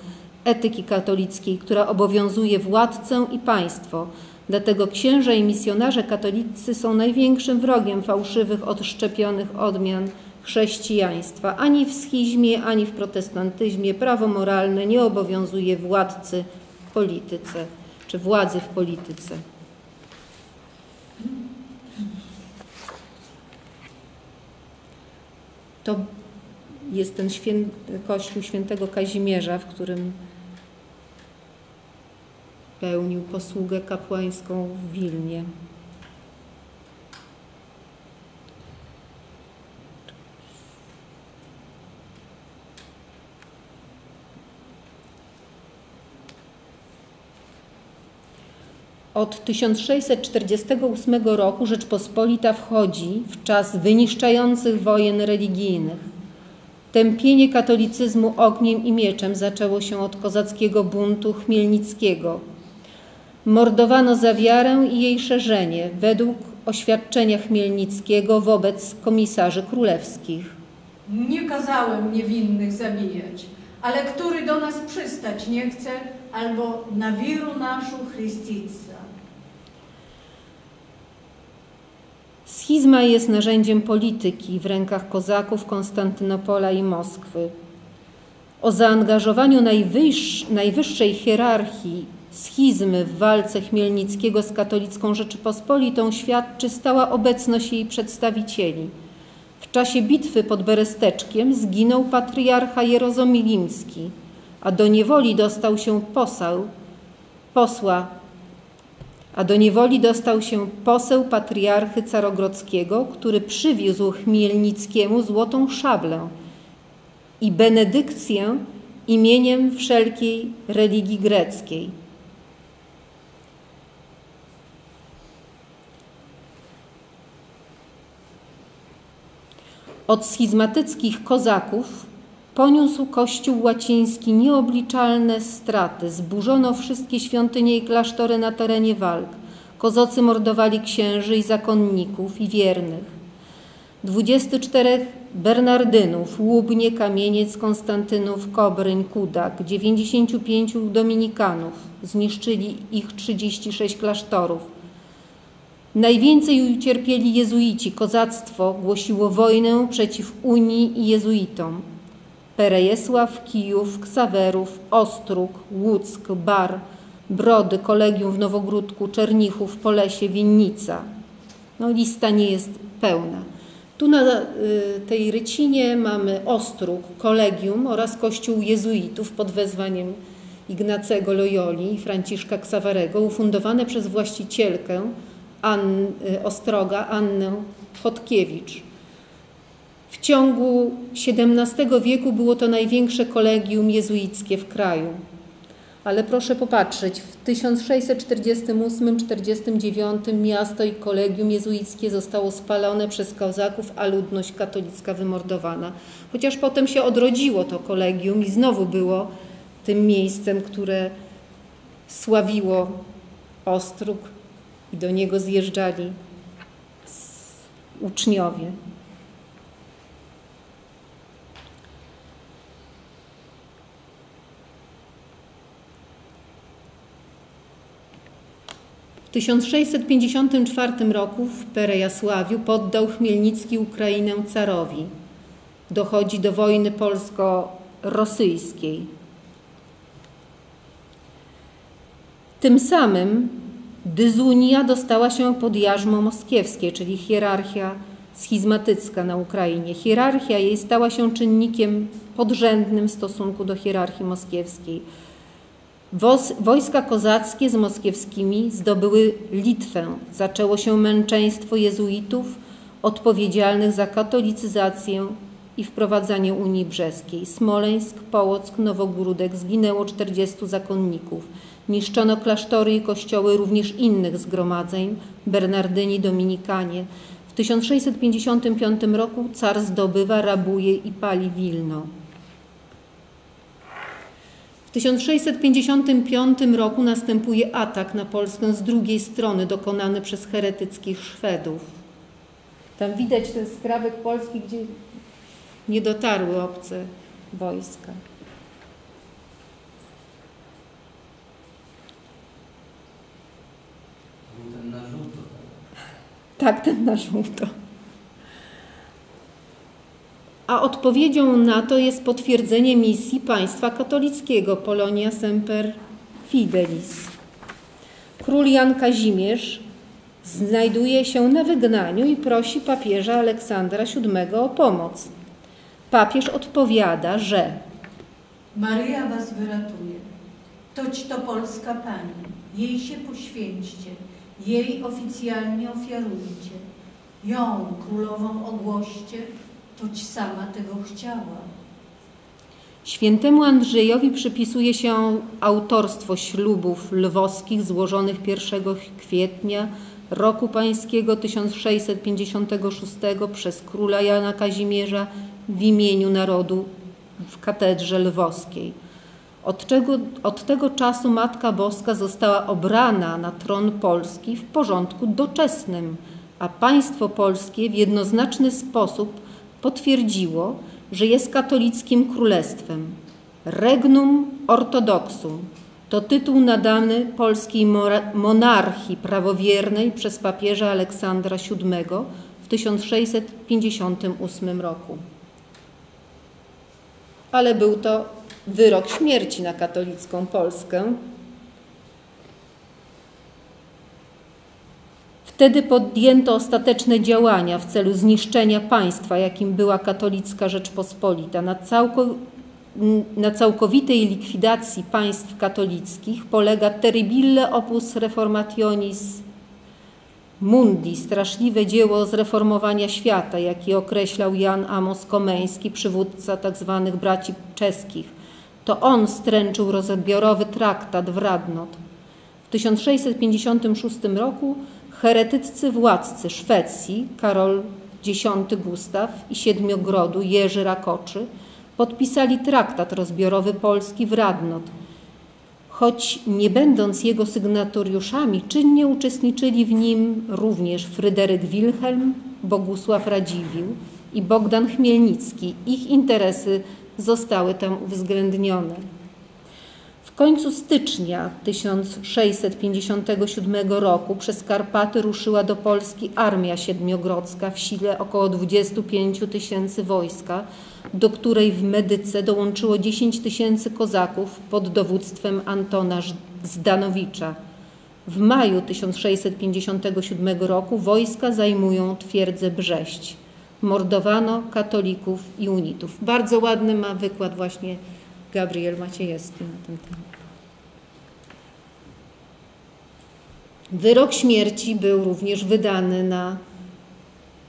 etyki katolickiej, która obowiązuje władcę i państwo. Dlatego księża i misjonarze katolicy są największym wrogiem fałszywych, odszczepionych odmian chrześcijaństwa. Ani w schizmie, ani w protestantyzmie prawo moralne nie obowiązuje władcy w polityce, czy władzy w polityce. To jest ten kościół świętego Kazimierza, w którym pełnił posługę kapłańską w Wilnie. Od 1648 roku Rzeczpospolita wchodzi w czas wyniszczających wojen religijnych. Tępienie katolicyzmu ogniem i mieczem zaczęło się od kozackiego buntu Chmielnickiego. Mordowano za wiarę i jej szerzenie według oświadczenia Chmielnickiego wobec komisarzy królewskich. Nie kazałem niewinnych zabijać, ale który do nas przystać nie chce, albo na wiru naszą Chrystice. Schizma jest narzędziem polityki w rękach kozaków Konstantynopola i Moskwy. O zaangażowaniu najwyższej hierarchii schizmy w walce Chmielnickiego z katolicką Rzeczypospolitą świadczy stała obecność jej przedstawicieli. W czasie bitwy pod Beresteczkiem zginął patriarcha jerozomilimski, a do niewoli dostał się poseł patriarchy Carogrodzkiego, który przywiózł Chmielnickiemu złotą szablę i benedykcję imieniem wszelkiej religii greckiej. Od schizmatyckich kozaków poniósł Kościół łaciński nieobliczalne straty. Zburzono wszystkie świątynie i klasztory na terenie walk. Kozocy mordowali księży i zakonników i wiernych. 24 Bernardynów, Łubnie, Kamieniec, Konstantynów, Kobryń, Kudak, 95 Dominikanów. Zniszczyli ich 36 klasztorów. Najwięcej ucierpieli jezuici. Kozactwo głosiło wojnę przeciw Unii i jezuitom. Perejesław, Kijów, Ksawerów, Ostróg, Łuck, Bar, Brody, Kolegium w Nowogródku, Czernichów, Polesie, Winnica. No, lista nie jest pełna. Tu na tej rycinie mamy Ostróg, Kolegium oraz kościół jezuitów pod wezwaniem Ignacego Loyoli i Franciszka Ksawerego, ufundowane przez właścicielkę Ostroga Annę Chodkiewicz. W ciągu XVII wieku było to największe kolegium jezuickie w kraju. Ale proszę popatrzeć, w 1648–1649 miasto i kolegium jezuickie zostało spalone przez kozaków, a ludność katolicka wymordowana. Chociaż potem się odrodziło to kolegium i znowu było tym miejscem, które sławiło Ostróg i do niego zjeżdżali uczniowie. W 1654 roku w Perejasławiu poddał Chmielnicki Ukrainę carowi. Dochodzi do wojny polsko-rosyjskiej. Tym samym Dyzunia dostała się pod jarzmo moskiewskie, czyli hierarchia schizmatycka na Ukrainie. Hierarchia jej stała się czynnikiem podrzędnym w stosunku do hierarchii moskiewskiej. Wojska kozackie z moskiewskimi zdobyły Litwę. Zaczęło się męczeństwo jezuitów odpowiedzialnych za katolicyzację i wprowadzanie Unii Brzeskiej. Smoleńsk, Połock, Nowogródek, zginęło 40 zakonników. Niszczono klasztory i kościoły również innych zgromadzeń, Bernardyni, Dominikanie. W 1655 roku car zdobywa, rabuje i pali Wilno. W 1655 roku następuje atak na Polskę z drugiej strony dokonany przez heretyckich Szwedów. Tam widać ten skrawek Polski, gdzie nie dotarły obce wojska. Ten na żółto. Tak, ten na żółto. A odpowiedzią na to jest potwierdzenie misji państwa katolickiego Polonia Semper Fidelis. Król Jan Kazimierz znajduje się na wygnaniu i prosi papieża Aleksandra VII o pomoc. Papież odpowiada, że Maryja was wyratuje, toć to polska Pani, jej się poświęćcie, jej oficjalnie ofiarujcie, ją królową ogłoście, toć sama tego chciała. Świętemu Andrzejowi przypisuje się autorstwo ślubów lwowskich złożonych 1 kwietnia roku pańskiego 1656 przez króla Jana Kazimierza w imieniu narodu w katedrze lwowskiej. Od tego czasu Matka Boska została obrana na tron Polski w porządku doczesnym, a państwo polskie w jednoznaczny sposób potwierdziło, że jest katolickim królestwem. Regnum ortodoksum to tytuł nadany polskiej monarchii prawowiernej przez papieża Aleksandra VII w 1658 roku. Ale był to wyrok śmierci na katolicką Polskę. Wtedy podjęto ostateczne działania w celu zniszczenia państwa, jakim była katolicka Rzeczpospolita. Na całkowitej likwidacji państw katolickich polega terribile opus reformationis mundi, straszliwe dzieło zreformowania świata, jakie określał Jan Amos Komeński, przywódca tzw. braci czeskich. To on stręczył rozbiorowy traktat w Radnot. W 1656 roku heretyccy władcy Szwecji, Karol X Gustaw i Siedmiogrodu Jerzy Rakoczy, podpisali traktat rozbiorowy Polski w Radnot. Choć nie będąc jego sygnatariuszami, czynnie uczestniczyli w nim również Fryderyk Wilhelm, Bogusław Radziwiłł i Bogdan Chmielnicki. Ich interesy zostały tam uwzględnione. W końcu stycznia 1657 roku przez Karpaty ruszyła do Polski Armia Siedmiogrodzka w sile około 25 000 wojska, do której w Medyce dołączyło 10 000 kozaków pod dowództwem Antona Zdanowicza. W maju 1657 roku wojska zajmują twierdzę Brześć. Mordowano katolików i unitów. Bardzo ładny ma wykład właśnie Gabriel Maciejewski na ten temat. Wyrok śmierci był również wydany na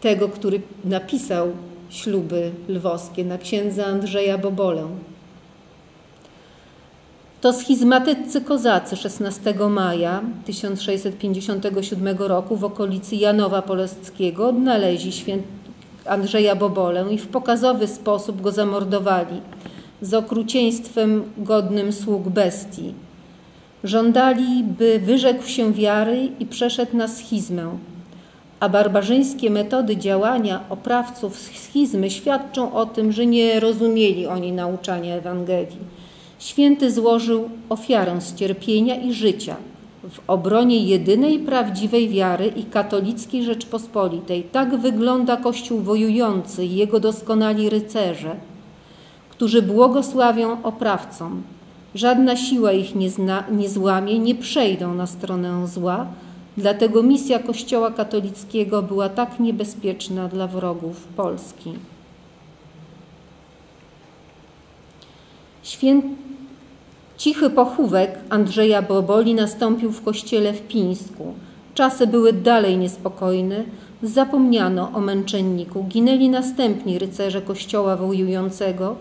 tego, który napisał śluby lwowskie, na księdza Andrzeja Bobolę. To schizmatyccy kozacy 16 maja 1657 roku w okolicy Janowa Polskiego odnaleźli Andrzeja Bobolę i w pokazowy sposób go zamordowali, z okrucieństwem godnym sług bestii. Żądali, by wyrzekł się wiary i przeszedł na schizmę, a barbarzyńskie metody działania oprawców schizmy świadczą o tym, że nie rozumieli oni nauczania Ewangelii. Święty złożył ofiarę z cierpienia i życia w obronie jedynej prawdziwej wiary i katolickiej Rzeczpospolitej. Tak wygląda Kościół wojujący i jego doskonali rycerze, którzy błogosławią oprawcom. Żadna siła ich nie złamie, nie przejdą na stronę zła, Dlatego misja Kościoła katolickiego była tak niebezpieczna dla wrogów Polski. Cichy pochówek Andrzeja Boboli nastąpił w kościele w Pińsku. Czasy były dalej niespokojne, zapomniano o męczenniku, ginęli następni rycerze Kościoła wojującego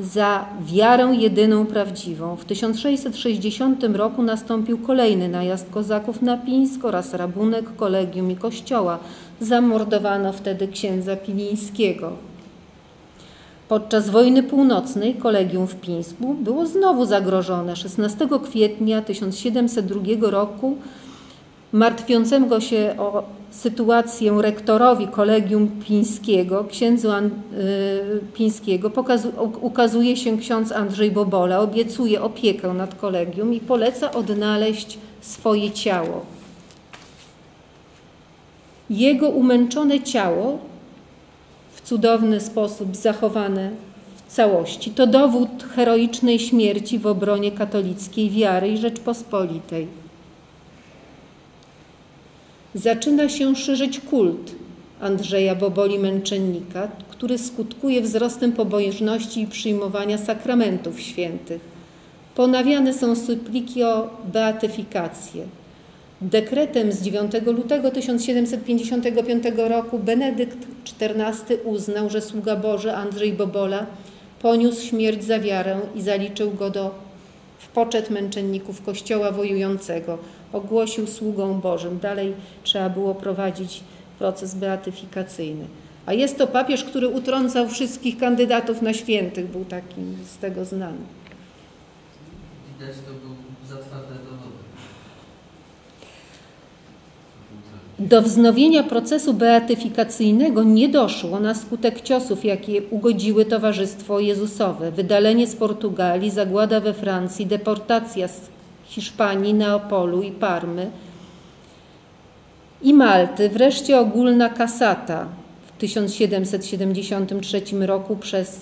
za wiarę jedyną prawdziwą. W 1660 roku nastąpił kolejny najazd kozaków na Pińsk oraz rabunek kolegium i kościoła. Zamordowano wtedy księdza Pilińskiego. Podczas wojny północnej kolegium w Pińsku było znowu zagrożone. 16 kwietnia 1702 roku martwiącemu się o sytuację rektorowi kolegium pińskiego, księdzu Pińskiego, ukazuje się ksiądz Andrzej Bobola, obiecuje opiekę nad kolegium i poleca odnaleźć swoje ciało. Jego umęczone ciało, w cudowny sposób zachowane w całości, to dowód heroicznej śmierci w obronie katolickiej wiary i Rzeczpospolitej. Zaczyna się szerzyć kult Andrzeja Boboli męczennika, który skutkuje wzrostem pobożności i przyjmowania sakramentów świętych. Ponawiane są supliki o beatyfikację. Dekretem z 9 lutego 1755 roku Benedykt XIV uznał, że sługa Boży Andrzej Bobola poniósł śmierć za wiarę i zaliczył go w poczet męczenników Kościoła wojującego. Ogłosił sługą Bożym. Dalej trzeba było prowadzić proces beatyfikacyjny. A jest to papież, który utrącał wszystkich kandydatów na świętych. Był takim z tego znany. Widać, to był za twarde dowody. Do wznowienia procesu beatyfikacyjnego nie doszło na skutek ciosów, jakie ugodziły Towarzystwo Jezusowe. Wydalenie z Portugalii, zagłada we Francji, deportacja z Hiszpanii, Neapolu i Parmy i Malty, wreszcie ogólna kasata w 1773 roku przez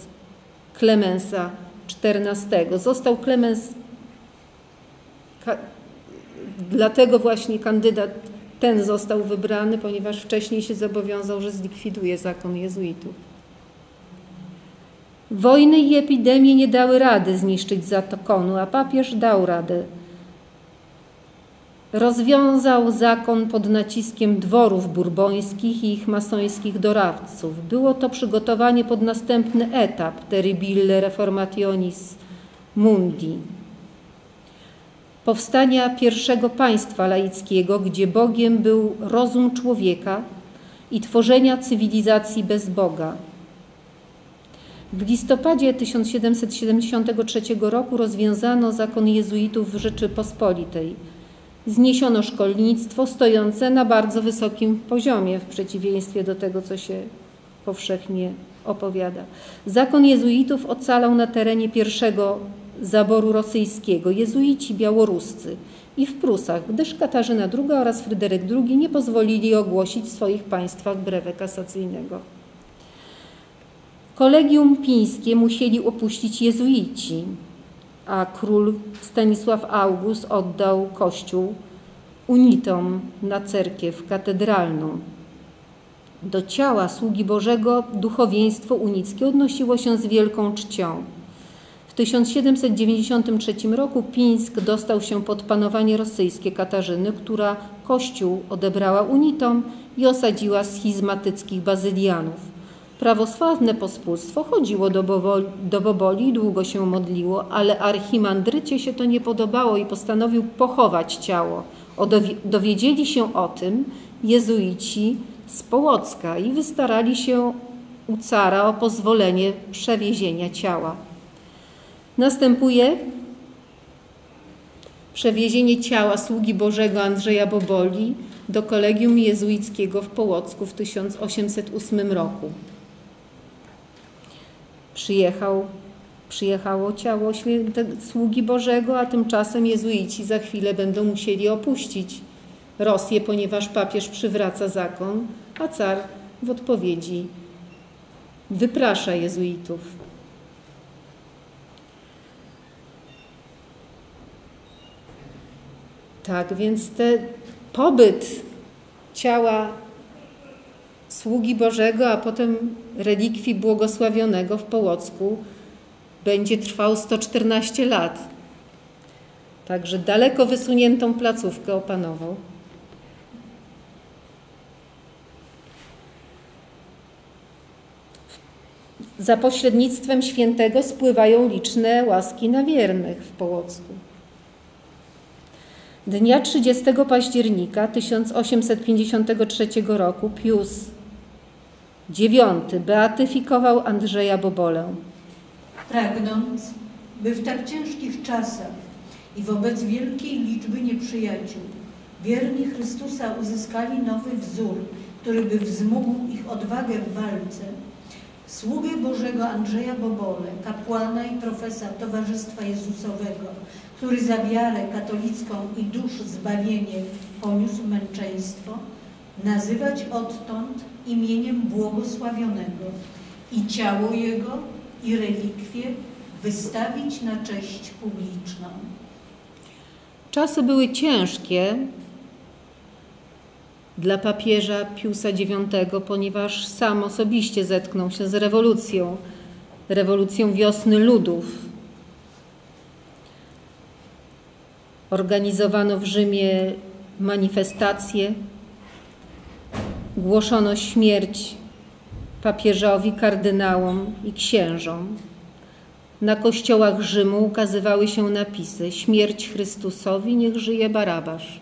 Klemensa XIV. Został Klemens, dlatego właśnie kandydat ten został wybrany, ponieważ wcześniej się zobowiązał, że zlikwiduje zakon jezuitów. Wojny i epidemie nie dały rady zniszczyć zakonu, a papież dał radę. Rozwiązał zakon pod naciskiem dworów burbońskich i ich masońskich doradców. Było to przygotowanie pod następny etap terribile reformationis mundi, powstania pierwszego państwa laickiego, gdzie Bogiem był rozum człowieka i tworzenia cywilizacji bez Boga. W listopadzie 1773 roku rozwiązano zakon jezuitów w Rzeczypospolitej. Zniesiono szkolnictwo stojące na bardzo wysokim poziomie, w przeciwieństwie do tego, co się powszechnie opowiada. Zakon jezuitów ocalał na terenie pierwszego zaboru rosyjskiego jezuici białoruscy i w Prusach, gdyż Katarzyna II oraz Fryderyk II nie pozwolili ogłosić w swoich państwach brewe kasacyjnego. Kolegium pińskie musieli opuścić jezuici, a król Stanisław August oddał kościół unitom na cerkiew katedralną. Do ciała sługi Bożego duchowieństwo unickie odnosiło się z wielką czcią. W 1793 roku Pińsk dostał się pod panowanie rosyjskie Katarzyny, która kościół odebrała unitom i osadziła schizmatyckich bazylianów. Prawosławne pospólstwo chodziło do Boboli i długo się modliło, ale archimandrycie się to nie podobało i postanowił pochować ciało. Dowiedzieli się o tym jezuici z Połocka i wystarali się u cara o pozwolenie przewiezienia ciała. Następuje przewiezienie ciała sługi Bożego Andrzeja Boboli do kolegium jezuickiego w Połocku w 1808 roku. Przyjechało ciało sługi Bożego, a tymczasem jezuici za chwilę będą musieli opuścić Rosję, ponieważ papież przywraca zakon, a car w odpowiedzi wyprasza jezuitów. Tak więc te pobyt ciała sługi Bożego, a potem relikwii błogosławionego w Połocku będzie trwał 114 lat. Także daleko wysuniętą placówkę opanował. Za pośrednictwem świętego spływają liczne łaski na wiernych w Połocku. Dnia 30 października 1853 roku Pius IX beatyfikował Andrzeja Bobolę. Pragnąc, by w tak ciężkich czasach i wobec wielkiej liczby nieprzyjaciół wierni Chrystusa uzyskali nowy wzór, który by wzmógł ich odwagę w walce, sługę Bożego Andrzeja Bobolę, kapłana i profesa Towarzystwa Jezusowego, który za wiarę katolicką i dusz zbawienie poniósł męczeństwo, nazywać odtąd imieniem błogosławionego i ciało jego i relikwie wystawić na cześć publiczną. Czasy były ciężkie dla papieża Piusa IX, ponieważ sam osobiście zetknął się z rewolucją wiosny ludów. Organizowano w Rzymie manifestacje, głoszono śmierć papieżowi, kardynałom i księżom. Na kościołach Rzymu ukazywały się napisy: śmierć Chrystusowi, niech żyje Barabasz.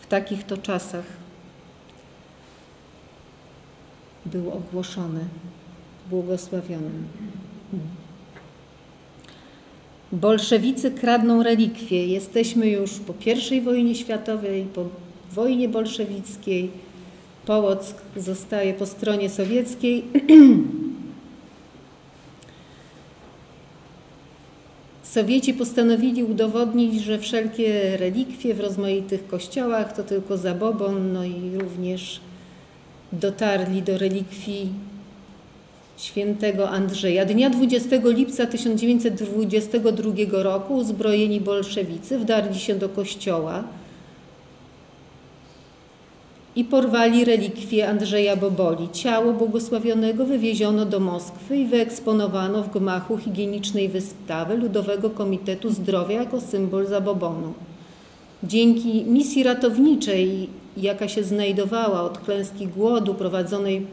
W takich to czasach był ogłoszony błogosławionym. Bolszewicy kradną relikwie. Jesteśmy już po I wojnie światowej, po wojnie bolszewickiej. Połock zostaje po stronie sowieckiej. Sowieci postanowili udowodnić, że wszelkie relikwie w rozmaitych kościołach to tylko zabobon, no i również dotarli do relikwii świętego Andrzeja. Dnia 20 lipca 1922 roku uzbrojeni bolszewicy wdarli się do kościoła i porwali relikwie Andrzeja Boboli. Ciało błogosławionego wywieziono do Moskwy i wyeksponowano w gmachu higienicznej wystawy Ludowego Komitetu Zdrowia jako symbol zabobonu. Dzięki misji ratowniczej, jaka się znajdowała od klęski głodu prowadzonej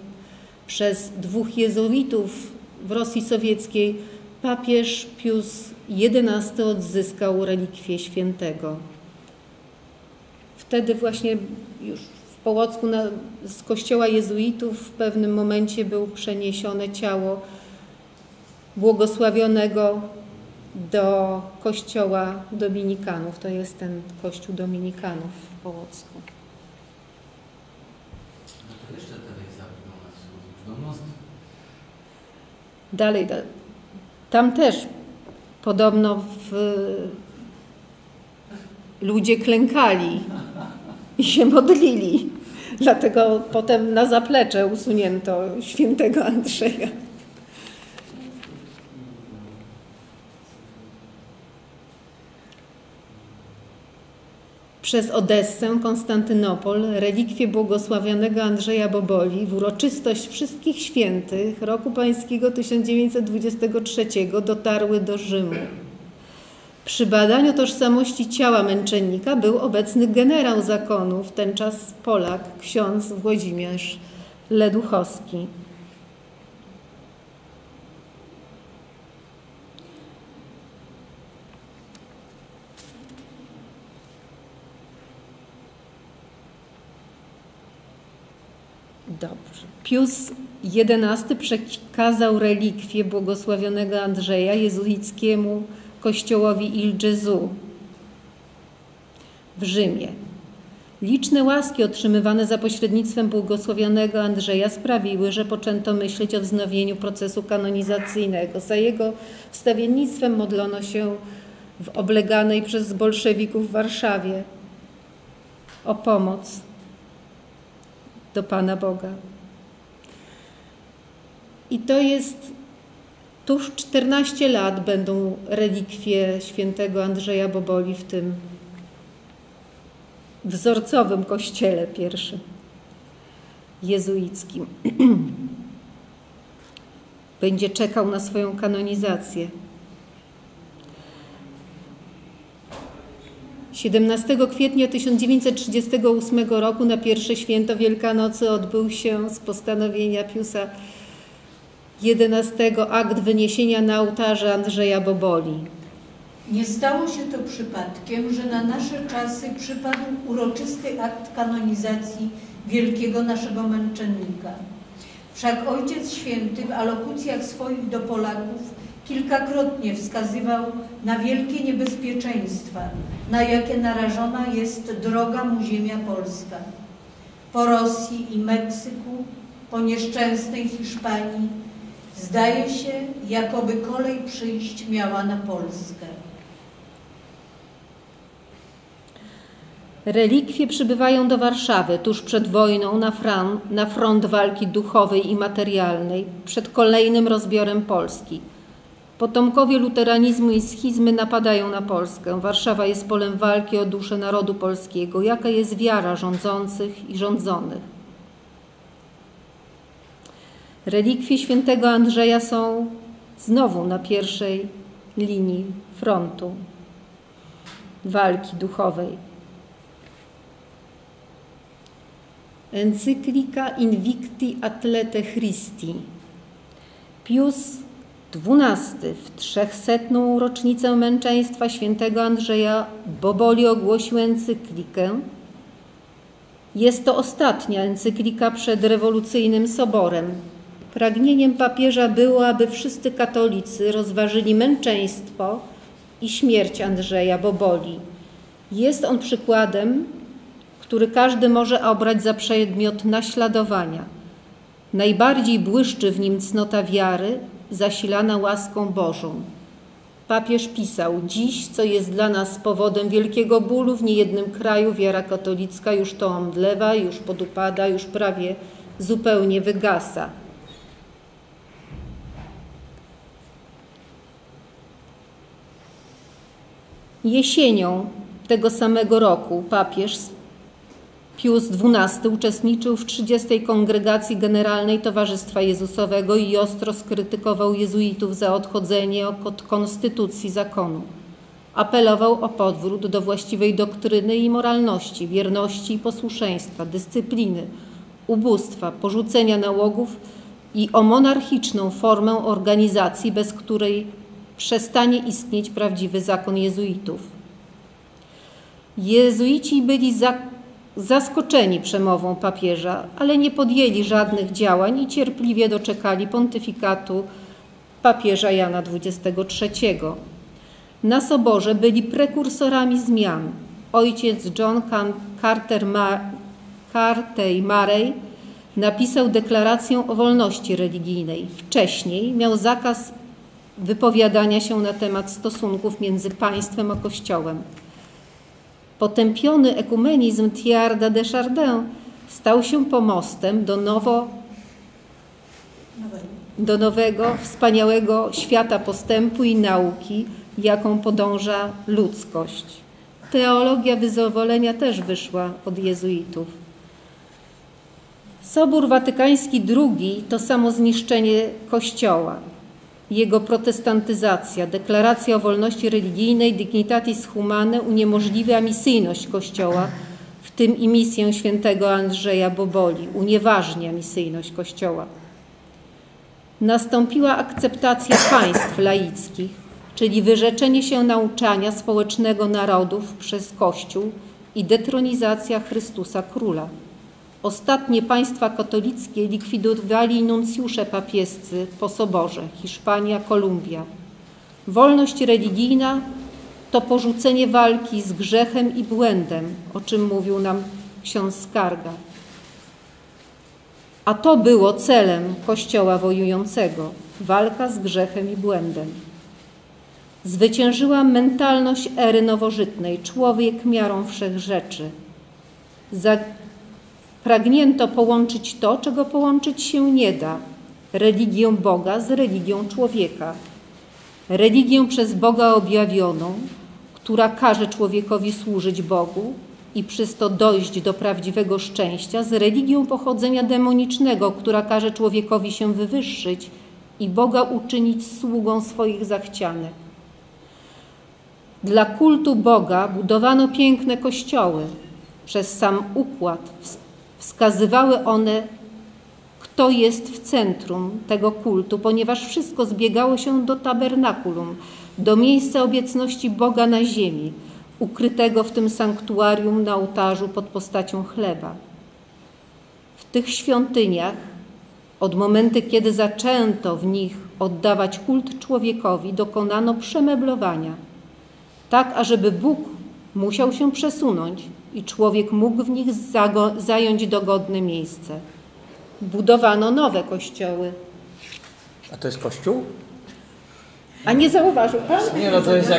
przez dwóch jezuitów w Rosji Sowieckiej, papież Pius XI odzyskał relikwie świętego. Wtedy właśnie już w Połocku z kościoła jezuitów w pewnym momencie było przeniesione ciało błogosławionego do kościoła dominikanów. To jest ten kościół dominikanów w Połocku. Dalej, tam też podobno ludzie klękali i się modlili, dlatego potem na zaplecze usunięto świętego Andrzeja. Przez Odessę, Konstantynopol, relikwie błogosławionego Andrzeja Boboli w uroczystość Wszystkich Świętych roku pańskiego 1923 dotarły do Rzymu. Przy badaniu tożsamości ciała męczennika był obecny generał zakonu, w ten czas Polak, ksiądz Włodzimierz Leduchowski. Dobrze. Pius XI przekazał relikwie błogosławionego Andrzeja jezuickiemu kościołowi Il Gesù w Rzymie. Liczne łaski otrzymywane za pośrednictwem błogosławionego Andrzeja sprawiły, że poczęto myśleć o wznowieniu procesu kanonizacyjnego. Za jego wstawiennictwem modlono się w obleganej przez bolszewików Warszawie o pomoc do Pana Boga. I to jest tuż 14 lat będą relikwie świętego Andrzeja Boboli w tym wzorcowym kościele pierwszym jezuickim. Będzie czekał na swoją kanonizację. 17 kwietnia 1938 roku na pierwsze święto Wielkanocy odbył się z postanowienia Piusa XI akt wyniesienia na ołtarze Andrzeja Boboli. Nie stało się to przypadkiem, że na nasze czasy przypadł uroczysty akt kanonizacji wielkiego naszego męczennika. Wszak Ojciec Święty w alokacjach swoich do Polaków kilkakrotnie wskazywał na wielkie niebezpieczeństwa, na jakie narażona jest droga mu ziemia polska. Po Rosji i Meksyku, po nieszczęsnej Hiszpanii, zdaje się, jakoby kolej przyjść miała na Polskę. Relikwie przybywają do Warszawy tuż przed wojną na front walki duchowej i materialnej, przed kolejnym rozbiorem Polski. Potomkowie luteranizmu i schizmy napadają na Polskę. Warszawa jest polem walki o duszę narodu polskiego. Jaka jest wiara rządzących i rządzonych? Relikwie świętego Andrzeja są znowu na pierwszej linii frontu walki duchowej. Encyklika Invicti Athletae Christi. Pius XII w 300. rocznicę męczeństwa świętego Andrzeja Boboli ogłosił encyklikę. Jest to ostatnia encyklika przed rewolucyjnym soborem. Pragnieniem papieża było, aby wszyscy katolicy rozważyli męczeństwo i śmierć Andrzeja Boboli. Jest on przykładem, który każdy może obrać za przedmiot naśladowania. Najbardziej błyszczy w nim cnota wiary, zasilana łaską Bożą. Papież pisał: dziś, co jest dla nas powodem wielkiego bólu, w niejednym kraju wiara katolicka już to omdlewa, już podupada, już prawie zupełnie wygasa. Jesienią tego samego roku papież Pius XII uczestniczył w 30. Kongregacji Generalnej Towarzystwa Jezusowego i ostro skrytykował jezuitów za odchodzenie od konstytucji zakonu. Apelował o powrót do właściwej doktryny i moralności, wierności i posłuszeństwa, dyscypliny, ubóstwa, porzucenia nałogów i o monarchiczną formę organizacji, bez której przestanie istnieć prawdziwy zakon jezuitów. Jezuici byli zaskoczeni przemową papieża, ale nie podjęli żadnych działań i cierpliwie doczekali pontyfikatu papieża Jana XXIII. Na soborze byli prekursorami zmian. Ojciec John Cartey Marej napisał deklarację o wolności religijnej. Wcześniej miał zakaz wypowiadania się na temat stosunków między państwem a Kościołem. Potępiony ekumenizm Thillarda de Chardin stał się pomostem do nowego, wspaniałego świata postępu i nauki, jaką podąża ludzkość. Teologia wyzwolenia też wyszła od jezuitów. Sobór Watykański II to samo zniszczenie Kościoła. Jego protestantyzacja, deklaracja o wolności religijnej, dignitatis humanae, uniemożliwia misyjność Kościoła, w tym i misję świętego Andrzeja Boboli, unieważnia misyjność Kościoła. Nastąpiła akceptacja państw laickich, czyli wyrzeczenie się nauczania społecznego narodów przez Kościół i detronizacja Chrystusa Króla. Ostatnie państwa katolickie likwidowali nuncjusze papiescy po soborze: Hiszpania, Kolumbia. Wolność religijna to porzucenie walki z grzechem i błędem, o czym mówił nam ksiądz Skarga. A to było celem Kościoła wojującego – walka z grzechem i błędem. Zwyciężyła mentalność ery nowożytnej: człowiek miarą wszech rzeczy. Pragnięto połączyć to, czego połączyć się nie da: religię Boga z religią człowieka. Religię przez Boga objawioną, która każe człowiekowi służyć Bogu i przez to dojść do prawdziwego szczęścia z religią pochodzenia demonicznego, która każe człowiekowi się wywyższyć i Boga uczynić sługą swoich zachcianek. Dla kultu Boga budowano piękne kościoły. Przez sam układ wskazywały one, kto jest w centrum tego kultu, ponieważ wszystko zbiegało się do tabernakulum, do miejsca obecności Boga na ziemi, ukrytego w tym sanktuarium na ołtarzu pod postacią chleba. W tych świątyniach, od momentu kiedy zaczęto w nich oddawać kult człowiekowi, dokonano przemeblowania, tak ażeby Bóg musiał się przesunąć i człowiek mógł w nich zająć dogodne miejsce. Budowano nowe kościoły. A to jest kościół? A nie zauważył pan? Nie, no to jest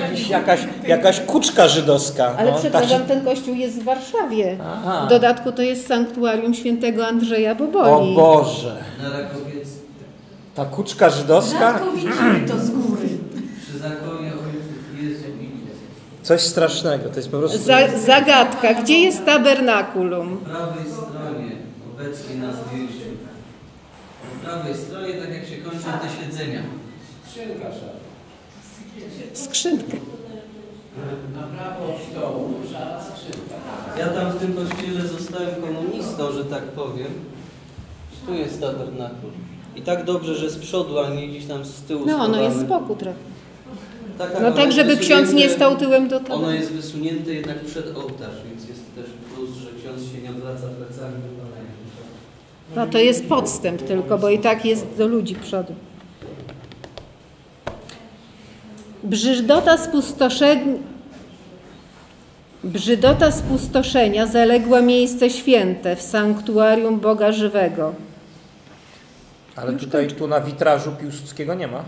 jakaś kuczka żydowska. Ale no, przepraszam, taki... ten kościół jest w Warszawie. Aha. W dodatku to jest sanktuarium świętego Andrzeja Boboli. O Boże! Ta kuczka żydowska? To z góry. Coś strasznego, to jest po prostu... Zagadka. Gdzie jest tabernakulum? Po prawej stronie, obecnie na zdjęciu. Po prawej stronie, tak jak się kończą te siedzenia. Skrzynka, szara. Skrzynka. Na prawo od stołu, szara skrzynka. Ja tam w tym kościele zostałem komunistą, że tak powiem. Tu jest tabernakulum. I tak dobrze, że z przodu, a nie gdzieś tam z tyłu. No, ono jest z boku trochę. Taka no tak, żeby ksiądz nie stał tyłem do tego. Ono jest wysunięte jednak przed ołtarz, więc jest też plus, że ksiądz się nie odwraca plecami do Pana. No to jest podstęp tylko, bo i tak jest do ludzi przodu. Brzyddota spustoszenia zaległa miejsce święte w sanktuarium Boga Żywego. Ale już tutaj tu na witrażu Piłsudskiego nie ma?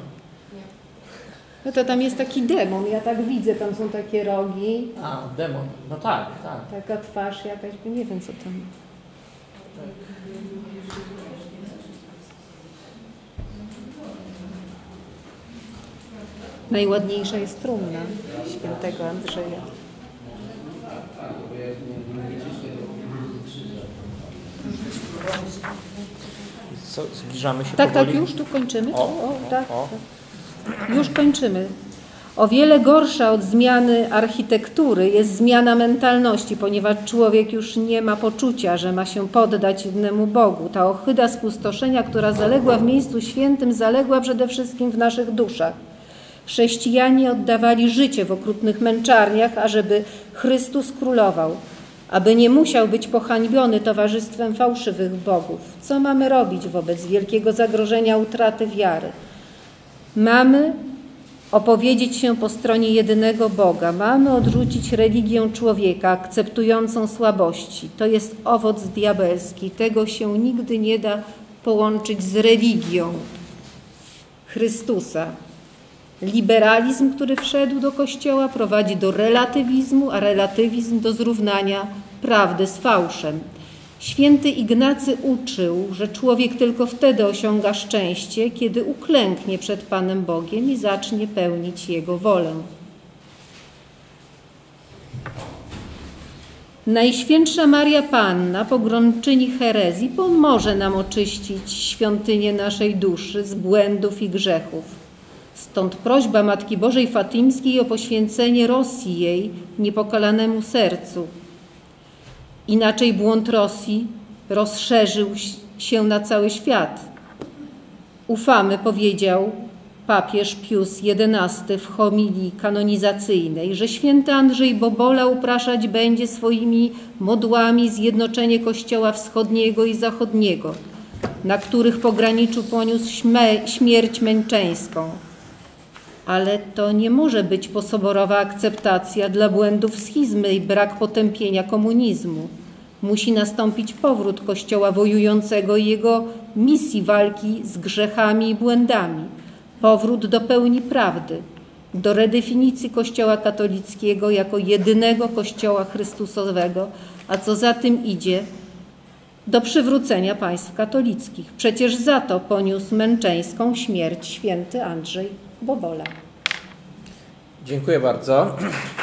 No to tam jest taki demon, ja tak widzę, tam są takie rogi. A, demon, no tak, tak. Taka twarz jakaś, nie wiem co tam. Najładniejsza jest trumna świętego Andrzeja. Co, zbliżamy się powoli? Tak, już tu kończymy. Już kończymy. O wiele gorsza od zmiany architektury jest zmiana mentalności, ponieważ człowiek już nie ma poczucia, że ma się poddać innemu Bogu. Ta ohyda spustoszenia, która zaległa w miejscu świętym, zaległa przede wszystkim w naszych duszach. Chrześcijanie oddawali życie w okrutnych męczarniach, ażeby Chrystus królował, aby nie musiał być pohańbiony towarzystwem fałszywych bogów. Co mamy robić wobec wielkiego zagrożenia utraty wiary? Mamy opowiedzieć się po stronie jedynego Boga. Mamy odrzucić religię człowieka akceptującą słabości. To jest owoc diabelski. Tego się nigdy nie da połączyć z religią Chrystusa. Liberalizm, który wszedł do Kościoła, prowadzi do relatywizmu, a relatywizm do zrównania prawdy z fałszem. Święty Ignacy uczył, że człowiek tylko wtedy osiąga szczęście, kiedy uklęknie przed Panem Bogiem i zacznie pełnić Jego wolę. Najświętsza Maria Panna, pogromczyni herezji, pomoże nam oczyścić świątynię naszej duszy z błędów i grzechów. Stąd prośba Matki Bożej Fatimskiej o poświęcenie Rosji jej niepokalanemu sercu. Inaczej błąd Rosji rozszerzył się na cały świat. Ufamy, powiedział papież Pius XI w homilii kanonizacyjnej, że święty Andrzej Bobola upraszać będzie swoimi modłami zjednoczenie Kościoła Wschodniego i Zachodniego, na których pograniczu poniósł śmierć męczeńską. Ale to nie może być posoborowa akceptacja dla błędów schizmy i brak potępienia komunizmu. Musi nastąpić powrót Kościoła wojującego i jego misji walki z grzechami i błędami. Powrót do pełni prawdy, do redefinicji Kościoła katolickiego jako jedynego Kościoła Chrystusowego, a co za tym idzie, do przywrócenia państw katolickich. Przecież za to poniósł męczeńską śmierć święty Andrzej Bobola. Dziękuję bardzo.